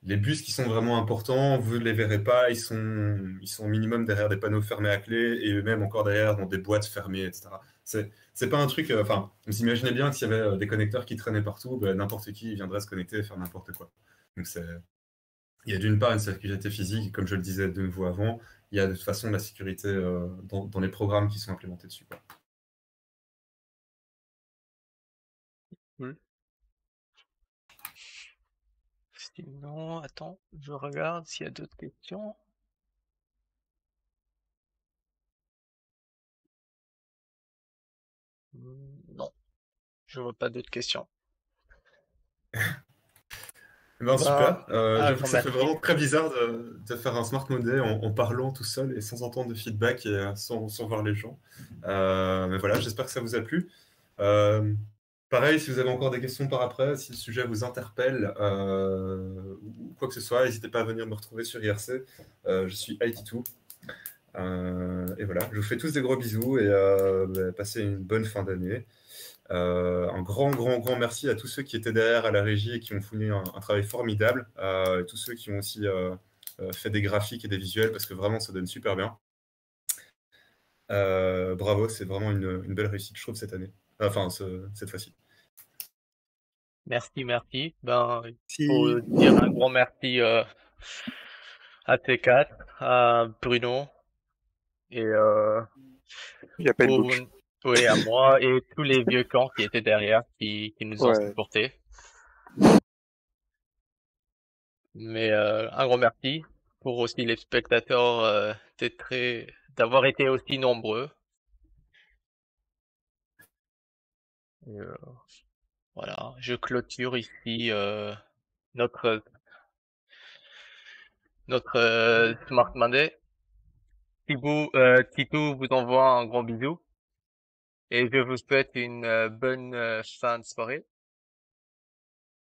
les bus qui sont vraiment importants, vous ne les verrez pas, ils sont au minimum derrière des panneaux fermés à clé et eux-mêmes encore derrière dans des boîtes fermées, etc. C'est pas un truc... Enfin, vous imaginez bien que s'il y avait des connecteurs qui traînaient partout, ben, n'importe qui viendrait se connecter et faire n'importe quoi. Donc il y a d'une part une sécurité physique, et comme je le disais de nouveau avant, il y a de toute façon la sécurité dans les programmes qui sont implémentés dessus, quoi. Mmh. Non, attends, je regarde s'il y a d'autres questions. Non, je vois pas d'autres questions. Ben, super. J'avoue que ça fait vraiment très bizarre de faire un smart modé en parlant tout seul et sans entendre de feedback et sans voir les gens. Mais voilà, j'espère que ça vous a plu. Pareil, si vous avez encore des questions par après, si le sujet vous interpelle ou quoi que ce soit, n'hésitez pas à venir me retrouver sur IRC. Je suis IT2. Et voilà, je vous fais tous des gros bisous et passez une bonne fin d'année. Un grand merci à tous ceux qui étaient derrière à la régie et qui ont fourni un travail formidable. Et tous ceux qui ont aussi fait des graphiques et des visuels, parce que vraiment, ça donne super bien. Bravo, c'est vraiment une belle réussite, je trouve, cette année. Enfin, cette fois-ci. Merci, merci. Ben, il faut dire un grand merci à T4, à Bruno, et il y a pas une boucle. Oui, à moi et tous les vieux camps qui étaient derrière, qui nous ont supportés. Mais un grand merci pour aussi les spectateurs d'avoir été aussi nombreux. Et, voilà, je clôture ici notre Smart Monday. Thibaut vous envoie un grand bisou et je vous souhaite une bonne fin de soirée.